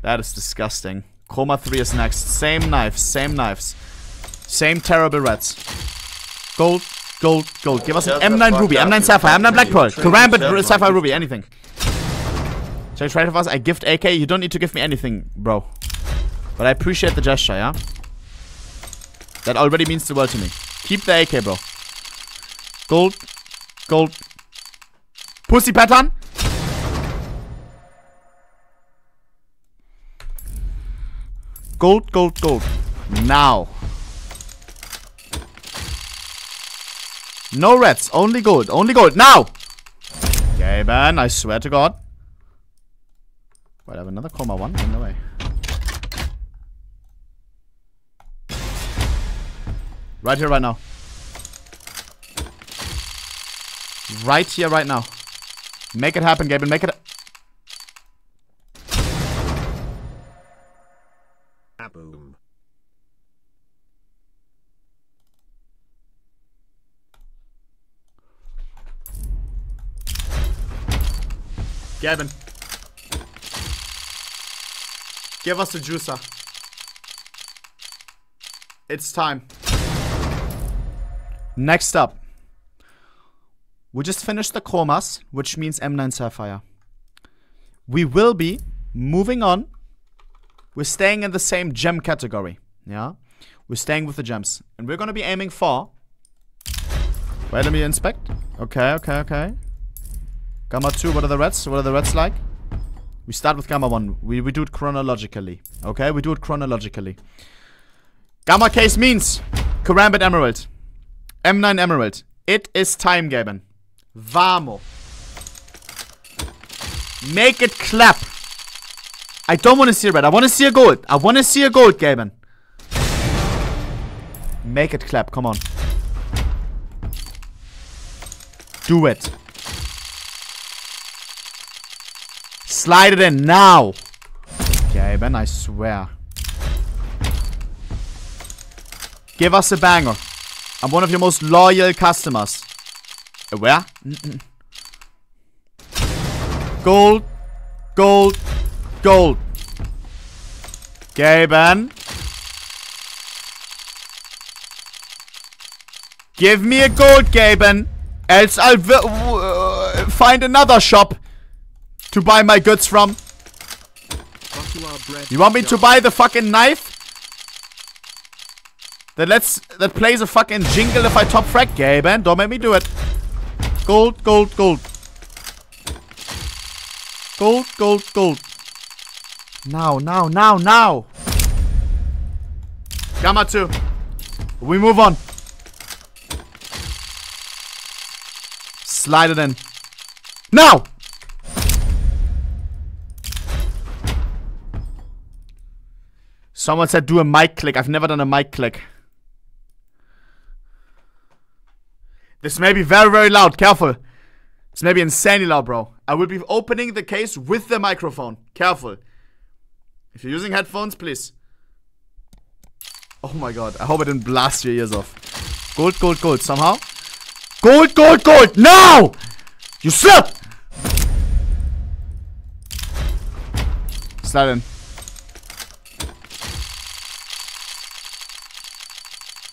That is disgusting. Chroma three is next. Same knives, same knives. Same terrible rats. Gold, gold, gold. Give us an M nine Ruby, M nine Sapphire, M nine Black Pearl. Karambit, Sapphire Ruby, anything. Shall I trade with us? I gift A K. You don't need to give me anything, bro. But I appreciate the gesture, yeah? That already means the world to me. Keep the A K, bro. Gold, gold. Pussy pattern. Gold, gold, gold. Now. No reds. Only gold. Only gold. Now. Gaben, I swear to God. Wait, I have another Chroma one in the way. Right here, right now. Right here, right now. Make it happen, Gaben. Make it... Boom. Gavin, give us the juicer. It's time. Next up, we just finished the Chromas, which means M nine Sapphire. We will be moving on. We're staying in the same gem category, yeah? We're staying with the gems. And we're gonna be aiming for... Wait, let me inspect. Okay, okay, okay. Gamma two, what are the reds? What are the reds like? We start with Gamma one. We, we do it chronologically. Okay, we do it chronologically. Gamma case means Karambit Emerald. M nine Emerald. It is time, Gaben. Vamo. Make it clap. I don't want to see a red. I want to see a gold. I want to see a gold, Gaben. Make it clap. Come on. Do it. Slide it in now. Gaben, I swear. Give us a banger. I'm one of your most loyal customers. Where? Mm-mm. Gold. Gold. Gold. Gaben. Give me a gold, Gaben. Else I'll v uh, find another shop to buy my goods from. You want me to buy the fucking knife? That lets that plays a fucking jingle if I top frag, Gaben. Don't make me do it. Gold, gold, gold. Gold, gold, gold. Now, now, now, now. Gamma two. We move on. Slide it in. Now! Someone said do a mic click. I've never done a mic click. This may be very, very loud. Careful. This may be insanely loud, bro. I will be opening the case with the microphone. Careful. If you're using headphones, please. Oh my god. I hope I didn't blast your ears off. Gold, gold, gold. Somehow. Gold, gold, gold. No! You slip! Slide in.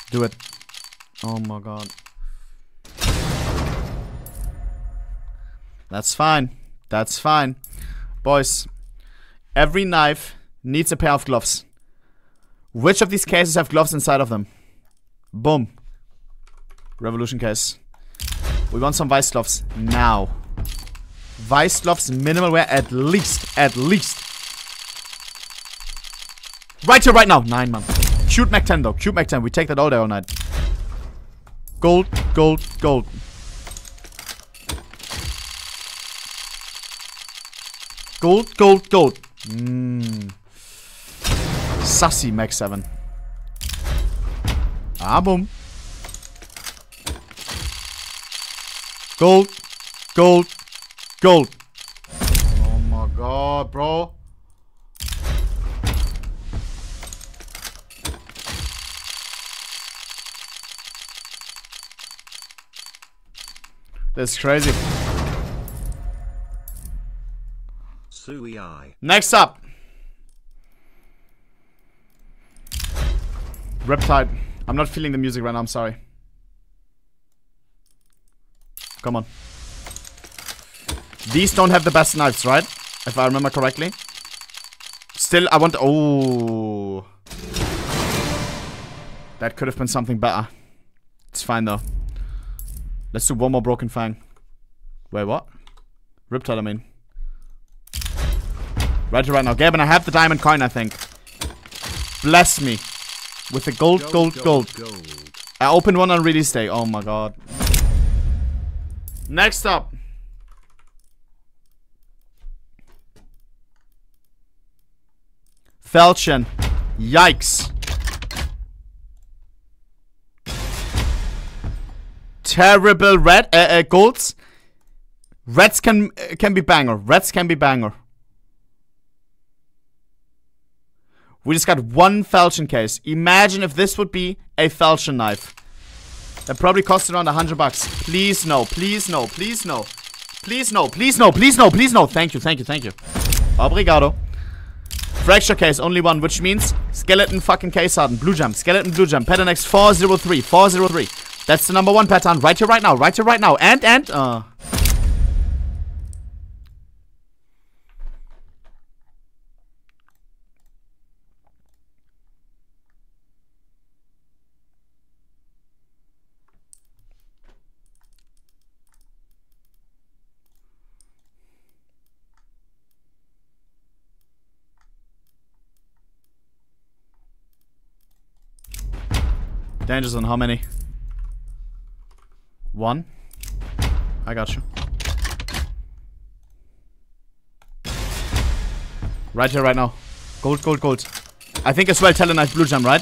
Do it. Oh my god. That's fine. That's fine. Boys, every knife needs a pair of gloves. Which of these cases have gloves inside of them? Boom. Revolution case. We want some vice gloves now. Vice gloves, minimal wear, at least. At least. Right here, right now. Nine months. Cute Mac ten though, cute Mac ten, we take that all day all night. Gold, gold, gold. Gold, gold, gold. Mmm. Sassy Mac seven. Ah, boom. Gold, gold, gold. Oh my god, bro. That's crazy. Next up. Riptide. I'm not feeling the music right now, I'm sorry. Come on. These don't have the best knives, right? If I remember correctly. Still, I want... Oh. That could have been something better. It's fine though. Let's do one more broken fang. Wait, what? Riptide, I mean. Right here, right now. Gaben, I have the diamond coin, I think. Bless me. With the gold, gold, gold. gold. gold. I opened one on release day. Oh my god. Next up. Falchion. Yikes. Terrible red, uh, uh, golds. Reds can uh, can be banger. Reds can be banger. We just got one Falchion case. Imagine if this would be a Falchion knife. That probably cost around a hundred bucks. Please no, please no, please no, please no, please no, please no, please no. Thank you, thank you, thank you. Obrigado. Fracture case, only one, which means skeleton fucking case harden. Blue jump, skeleton blue jump. Pattern X four zero three, four zero three. That's the number one pattern, right here, right now, right here, right now, and, and, uh. Dangers on how many? One. I got you. Right here, right now. Gold, gold, gold. I think as well Talon Knife Blue Jam, right?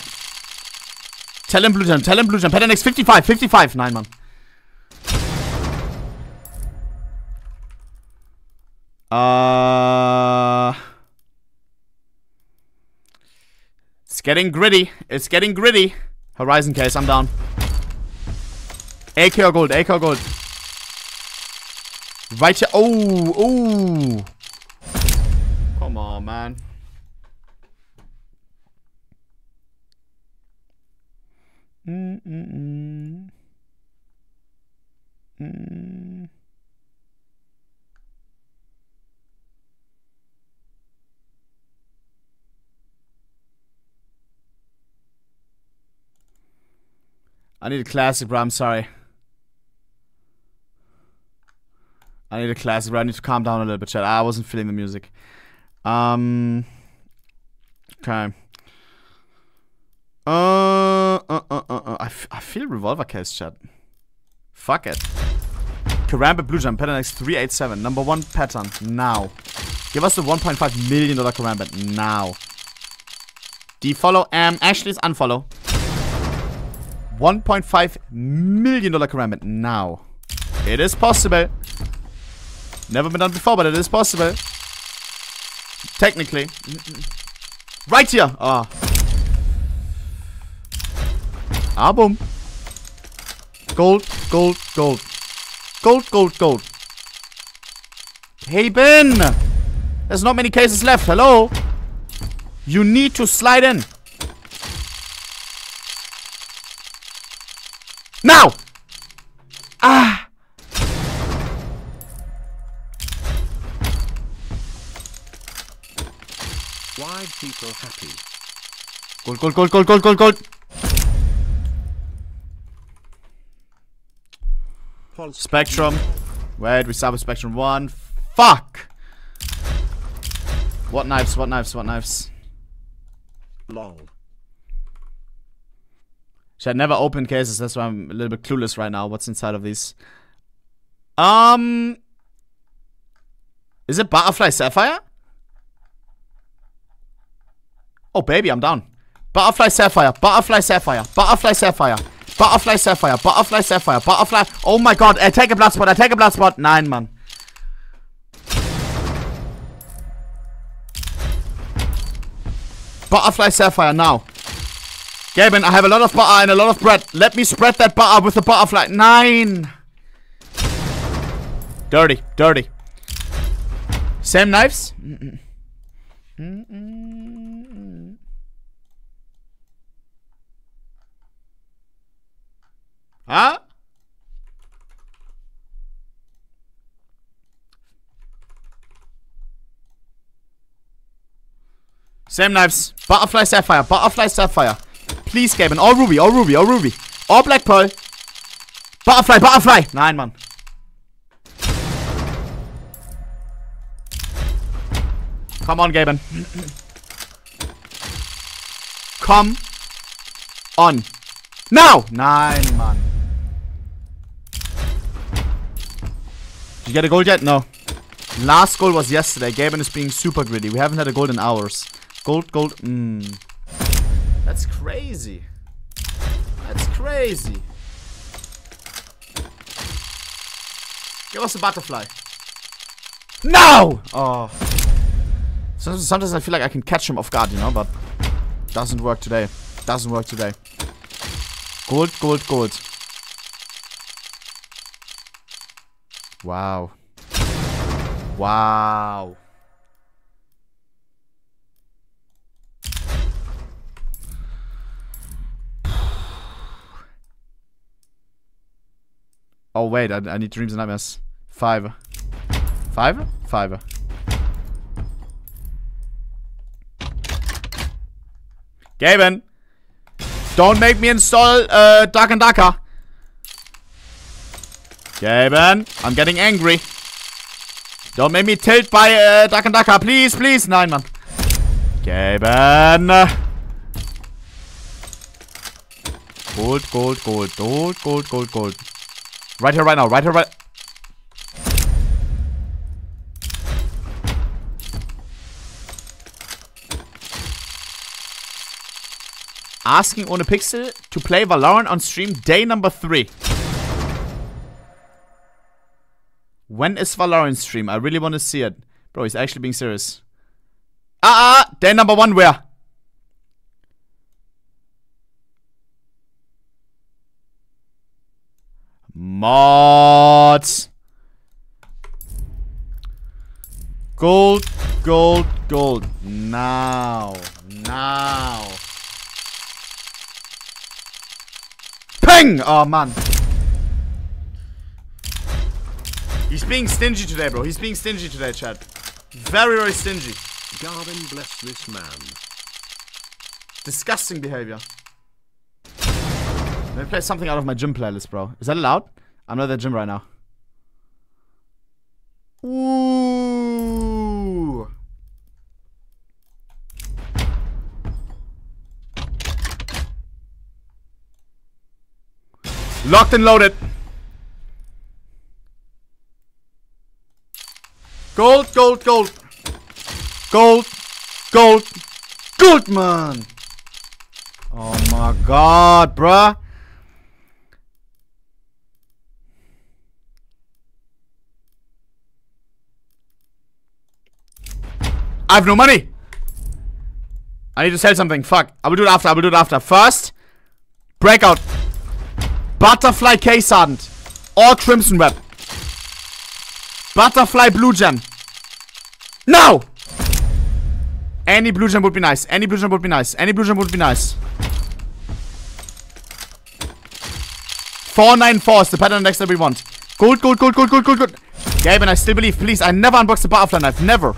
Talon Blue Jam, Talon Blue Jam. Pattern X fifty-five, fifty-five. Nein, Mann. Uh, it's getting gritty. It's getting gritty. Horizon case, I'm down. A K or gold, A K or gold. Right here. Oh, oh. Come on, man. Mm mm mm. Mm. I need a classic, bro. I'm sorry. I need a classic, bro. I need to calm down a little bit, chat. I wasn't feeling the music. Um. Okay. Uh, uh, uh, uh, uh. I, f I feel Revolver case, chat. Fuck it. Karambit Blue Jam, pattern X three eighty-seven. Number one pattern, now. Give us the one point five million dollar Karambit, now. Defollow, um, Ashley's unfollow. one point five million dollar Karambit, now. It is possible. Never been done before, but it is possible. Technically. Right here! Ah. Oh. Ah, boom. Gold, gold, gold. Gold, gold, gold. Hey, Ben! There's not many cases left. Hello? You need to slide in. Now! Ah! Why people happy? Gold, gold, gold, gold, gold, gold, gold. Spectrum. Wait, we start with Spectrum one. Fuck! What knives, what knives, what knives? Lol. Should I never open cases? That's why I'm a little bit clueless right now. What's inside of these? Um... Is it Butterfly Sapphire? Oh, baby, I'm down. Butterfly Sapphire, Butterfly Sapphire, Butterfly Sapphire. Butterfly Sapphire, Butterfly Sapphire, Butterfly. Oh my god, I take a blood spot, I take a blood spot. Nein, Mann. Butterfly Sapphire now. Gaben, I have a lot of butter and a lot of bread. Let me spread that butter with the butterfly. Nein. Dirty, dirty. Same knives? Mm-mm. Mm-mm. Huh? Same knives. Butterfly Sapphire. Butterfly Sapphire. Please, Gaben. All Ruby. All Ruby. All Ruby. All Black Pearl. Butterfly. Butterfly. Nein, Mann. Come on, Gaben. Come on. Now! Nein, Mann. Did you get a gold yet? No. Last goal was yesterday. Gaben is being super gritty. We haven't had a gold in hours. Gold, gold. Mmm. That's crazy. That's crazy. Give us a butterfly. No! Oh. Sometimes, sometimes I feel like I can catch him off guard, you know, but doesn't work today. Doesn't work today. Gold, gold, gold. Wow. Wow. Oh, wait, I, I need dreams and nightmares. Five. Five? Five. Gaben! Don't make me install uh, Dark and Darker. Gaben, I'm getting angry. Don't make me tilt by uh, Dark and Darker, please, please. Nein, Mann. Gaben. Gold, gold, gold, gold, gold, gold, gold. Right here, right now, right here, right... Asking OhnePixel to play Valorant on stream day number three. When is Valorant stream? I really want to see it. Bro, he's actually being serious. Ah, ah, day number one where? Mods. Gold, gold, gold. Now, now. Ping! Oh, man. He's being stingy today, bro. He's being stingy today, chat. Very, very stingy. Gaben, bless this man. Disgusting behavior. Let me play something out of my gym playlist, bro. Is that allowed? I'm not at the gym right now. Ooh. Locked and loaded. Gold, gold, gold. Gold, gold, gold, man. Oh my god, bruh. I have no money. I need to sell something. Fuck. I will do it after. I will do it after. First, breakout. Butterfly K Sergeant. Or Crimson Web. Butterfly Blue Gem. No! Any Blue Gem would be nice. Any Blue Gem would be nice. Any Blue Gem would be nice. four nine four is the pattern next that we want. Gold, gold, gold, gold, gold, gold, gold. Gaben, I still believe. Please, I never unboxed the butterfly knife. Never.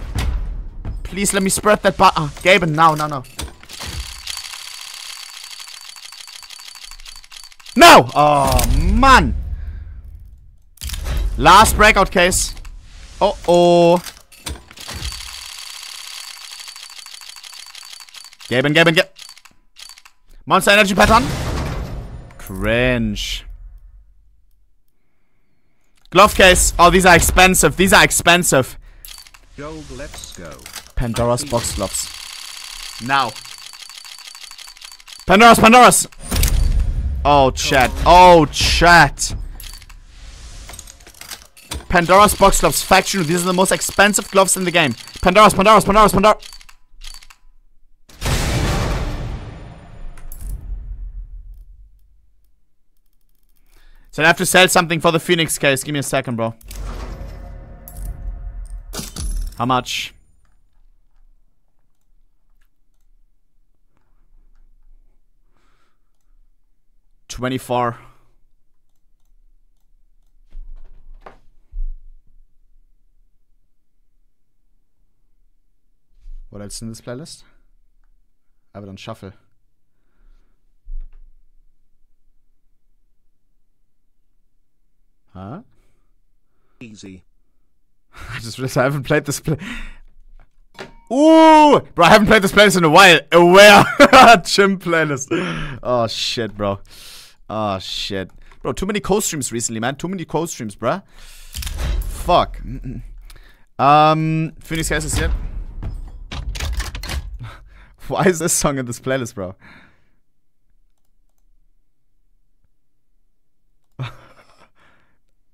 Please let me spread that butter. Oh, Gaben, no, no, no. No! Oh, man. Last breakout case. Uh-oh. Gaben, Gaben, Gaben. Monster energy pattern. Cringe. Glove case. Oh, these are expensive. These are expensive. Gold, let's go. Pandora's box gloves. Now. Pandora's, Pandora's. Oh, chat. Oh, chat. Pandora's box gloves. Factual. These are the most expensive gloves in the game. Pandora's, Pandora's, Pandora's, Pandora. So I have to sell something for the Phoenix case. Give me a second, bro. How much? twenty-four. What else in this playlist? I have it on shuffle. Huh? Easy. I just realized I haven't played this play. Ooh! Bro, I haven't played this playlist in a while. Aware gym playlist. Oh shit, bro. Oh shit. Bro, too many co-streams recently, man. Too many co-streams, bruh. Fuck. Um, Phoenix Case is here. Why is this song in this playlist, bro?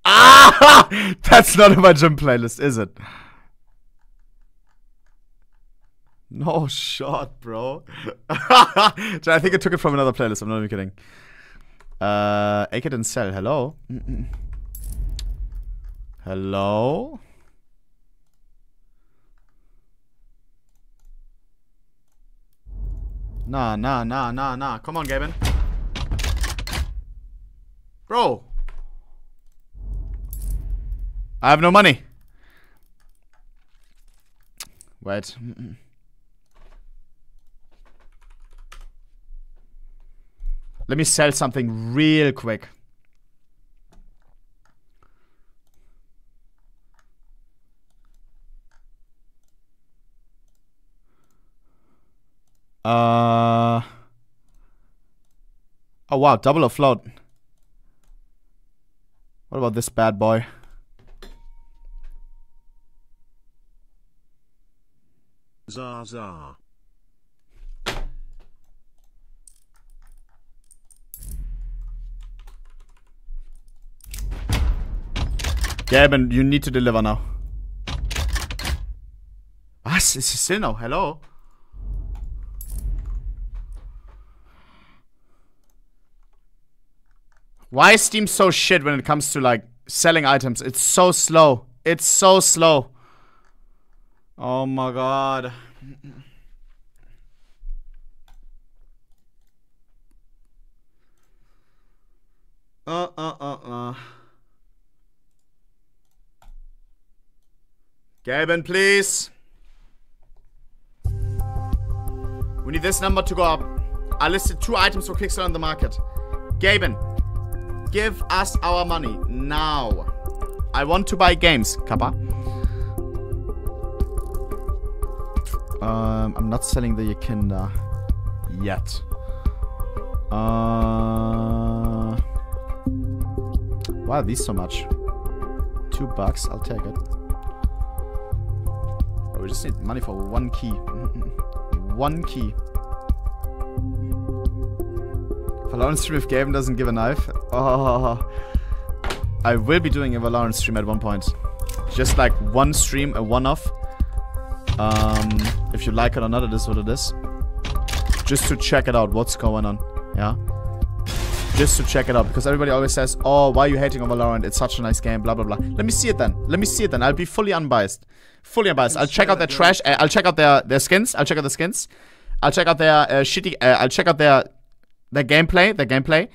Ah! That's not in my gym playlist, is it? No shot, bro. I think I took it from another playlist. I'm not even kidding. Uh, Aked and Cell, hello. Mm-mm. Hello. Nah, nah, nah, nah, nah. Come on, Gaben. Bro. I have no money. Wait. Mm-mm. Let me sell something real quick. Uh, Oh wow, double afloat. What about this bad boy? Zaza. Gaben, you need to deliver now. Was? Is he still now? Hello? Why is Steam so shit when it comes to like selling items? It's so slow. It's so slow. Oh my god. Uh uh uh uh. Gaben, please. We need this number to go up. I listed two items for Kickstarter on the market. Gaben, give us our money now. I want to buy games, Kappa. Um, I'm not selling the Yakinda yet. Uh, why are these so much? Two bucks, I'll take it. Oh, we just need money for one key. One key. Valorant stream if Gaben doesn't give a knife. Oh, I will be doing a Valorant stream at one point. Just like one stream, a one-off. Um, if you like it or not, it is what it is. Just to check it out, what's going on. Yeah. Just to check it out, because everybody always says, oh, why are you hating on Valorant? It's such a nice game, blah, blah, blah. Let me see it then. Let me see it then. I'll be fully unbiased. Fully unbiased. I'll check out their trash. Uh, I'll check out their, their skins. I'll check out the skins. I'll check out their uh, shitty... Uh, I'll check out their their gameplay. Their gameplay.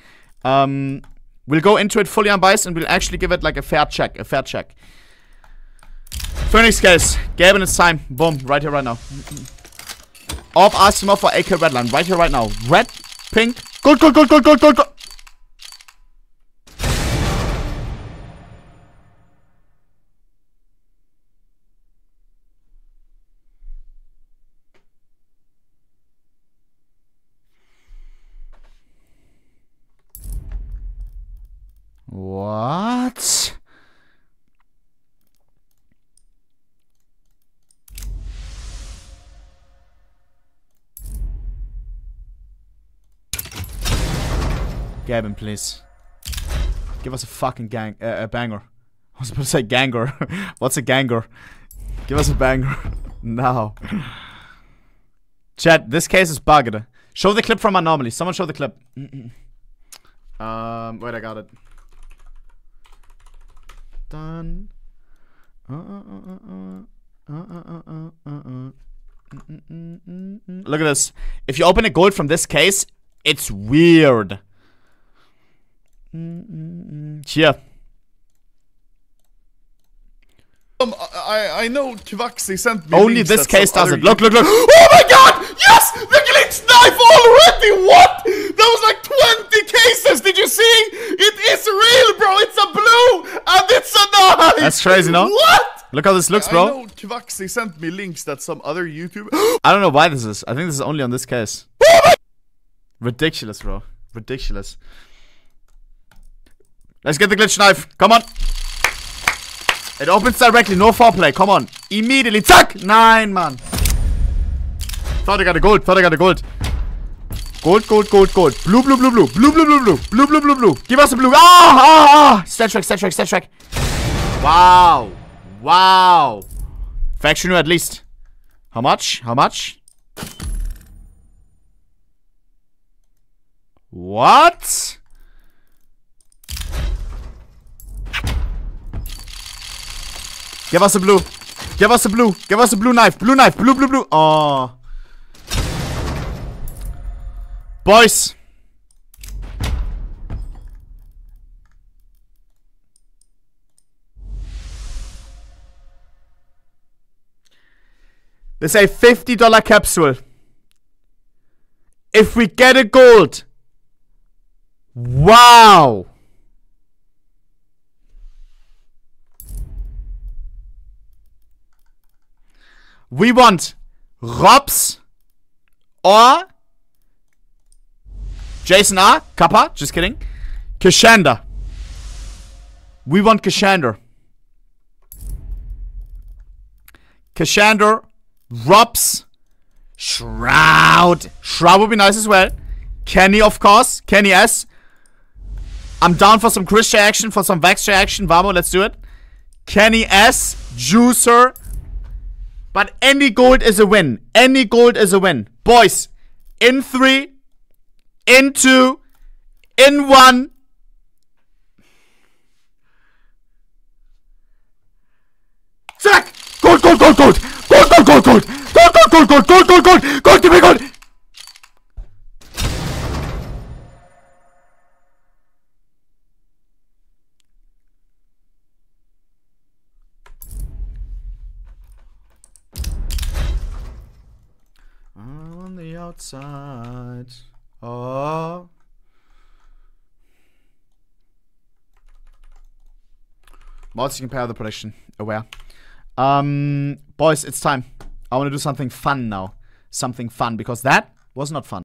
Um, we'll go into it fully unbiased, and we'll actually give it like a fair check. A fair check. Phoenix case. Gaben, it's time. Boom. Right here, right now. Orb asked more for A K Redline. Right here, right now. Red, pink. Gold, gold, gold, gold, gold, gold, gold. What? Gaben, please. Give us a fucking gang- uh, a banger. I was about to say ganger. What's a ganger? Give us a banger. Now. Chat, this case is bugged. Show the clip from Anomaly. Someone show the clip. um, wait, I got it. Done. Look at this. If you open a gold from this case, it's weird. Here. Um, I I know Kvaxy sent me. Only this case doesn't. Look, look, look. Oh my god! Yes! The glitch knife already! What? That was like twenty cases! Did you see? It is real, bro! It's a blue! And it's a knife! That's crazy, no? What? Look how this looks, bro. I know Kvaxy sent me links that some other YouTuber... I don't know why this is. I think this is only on this case. Oh my... Ridiculous, bro. Ridiculous. Let's get the glitch knife. Come on. It opens directly, no foreplay, come on. Immediately, zack! Nein, man. Thought I got a gold, thought I got a gold. Gold, gold, gold, gold. Blue, blue, blue, blue. Blue, blue, blue, blue. Blue, blue, blue, blue. Give us a blue. Ah, ah, ah. Stat track, stat track, stat track. Wow. Wow. Faction at least. How much? How much? What? Give us a blue. Give us a blue. Give us a blue knife. Blue knife. Blue, blue, blue. Oh. Boys. There's a fifty dollar capsule. If we get a gold. Wow. We want Robs or Jason R. Kappa. Just kidding. Kashander. We want Kashander. Kashander. Robs. Shroud. Shroud would be nice as well. Kenny, of course. Kenny S. I'm down for some Christian action, for some Vaxxer action. Vamo, let's do it. Kenny S. Juicer. But any gold is a win. Any gold is a win. Boys, in three, in two, in one. Zack! Gold, gold, gold, gold! Gold, gold, gold, gold! Gold, gold, gold, gold, gold, gold, gold! Gold, give me gold! Outside. Oh. Mods, you can compare the prediction. Aware. Um, boys, it's time. I want to do something fun now. Something fun, because that was not fun.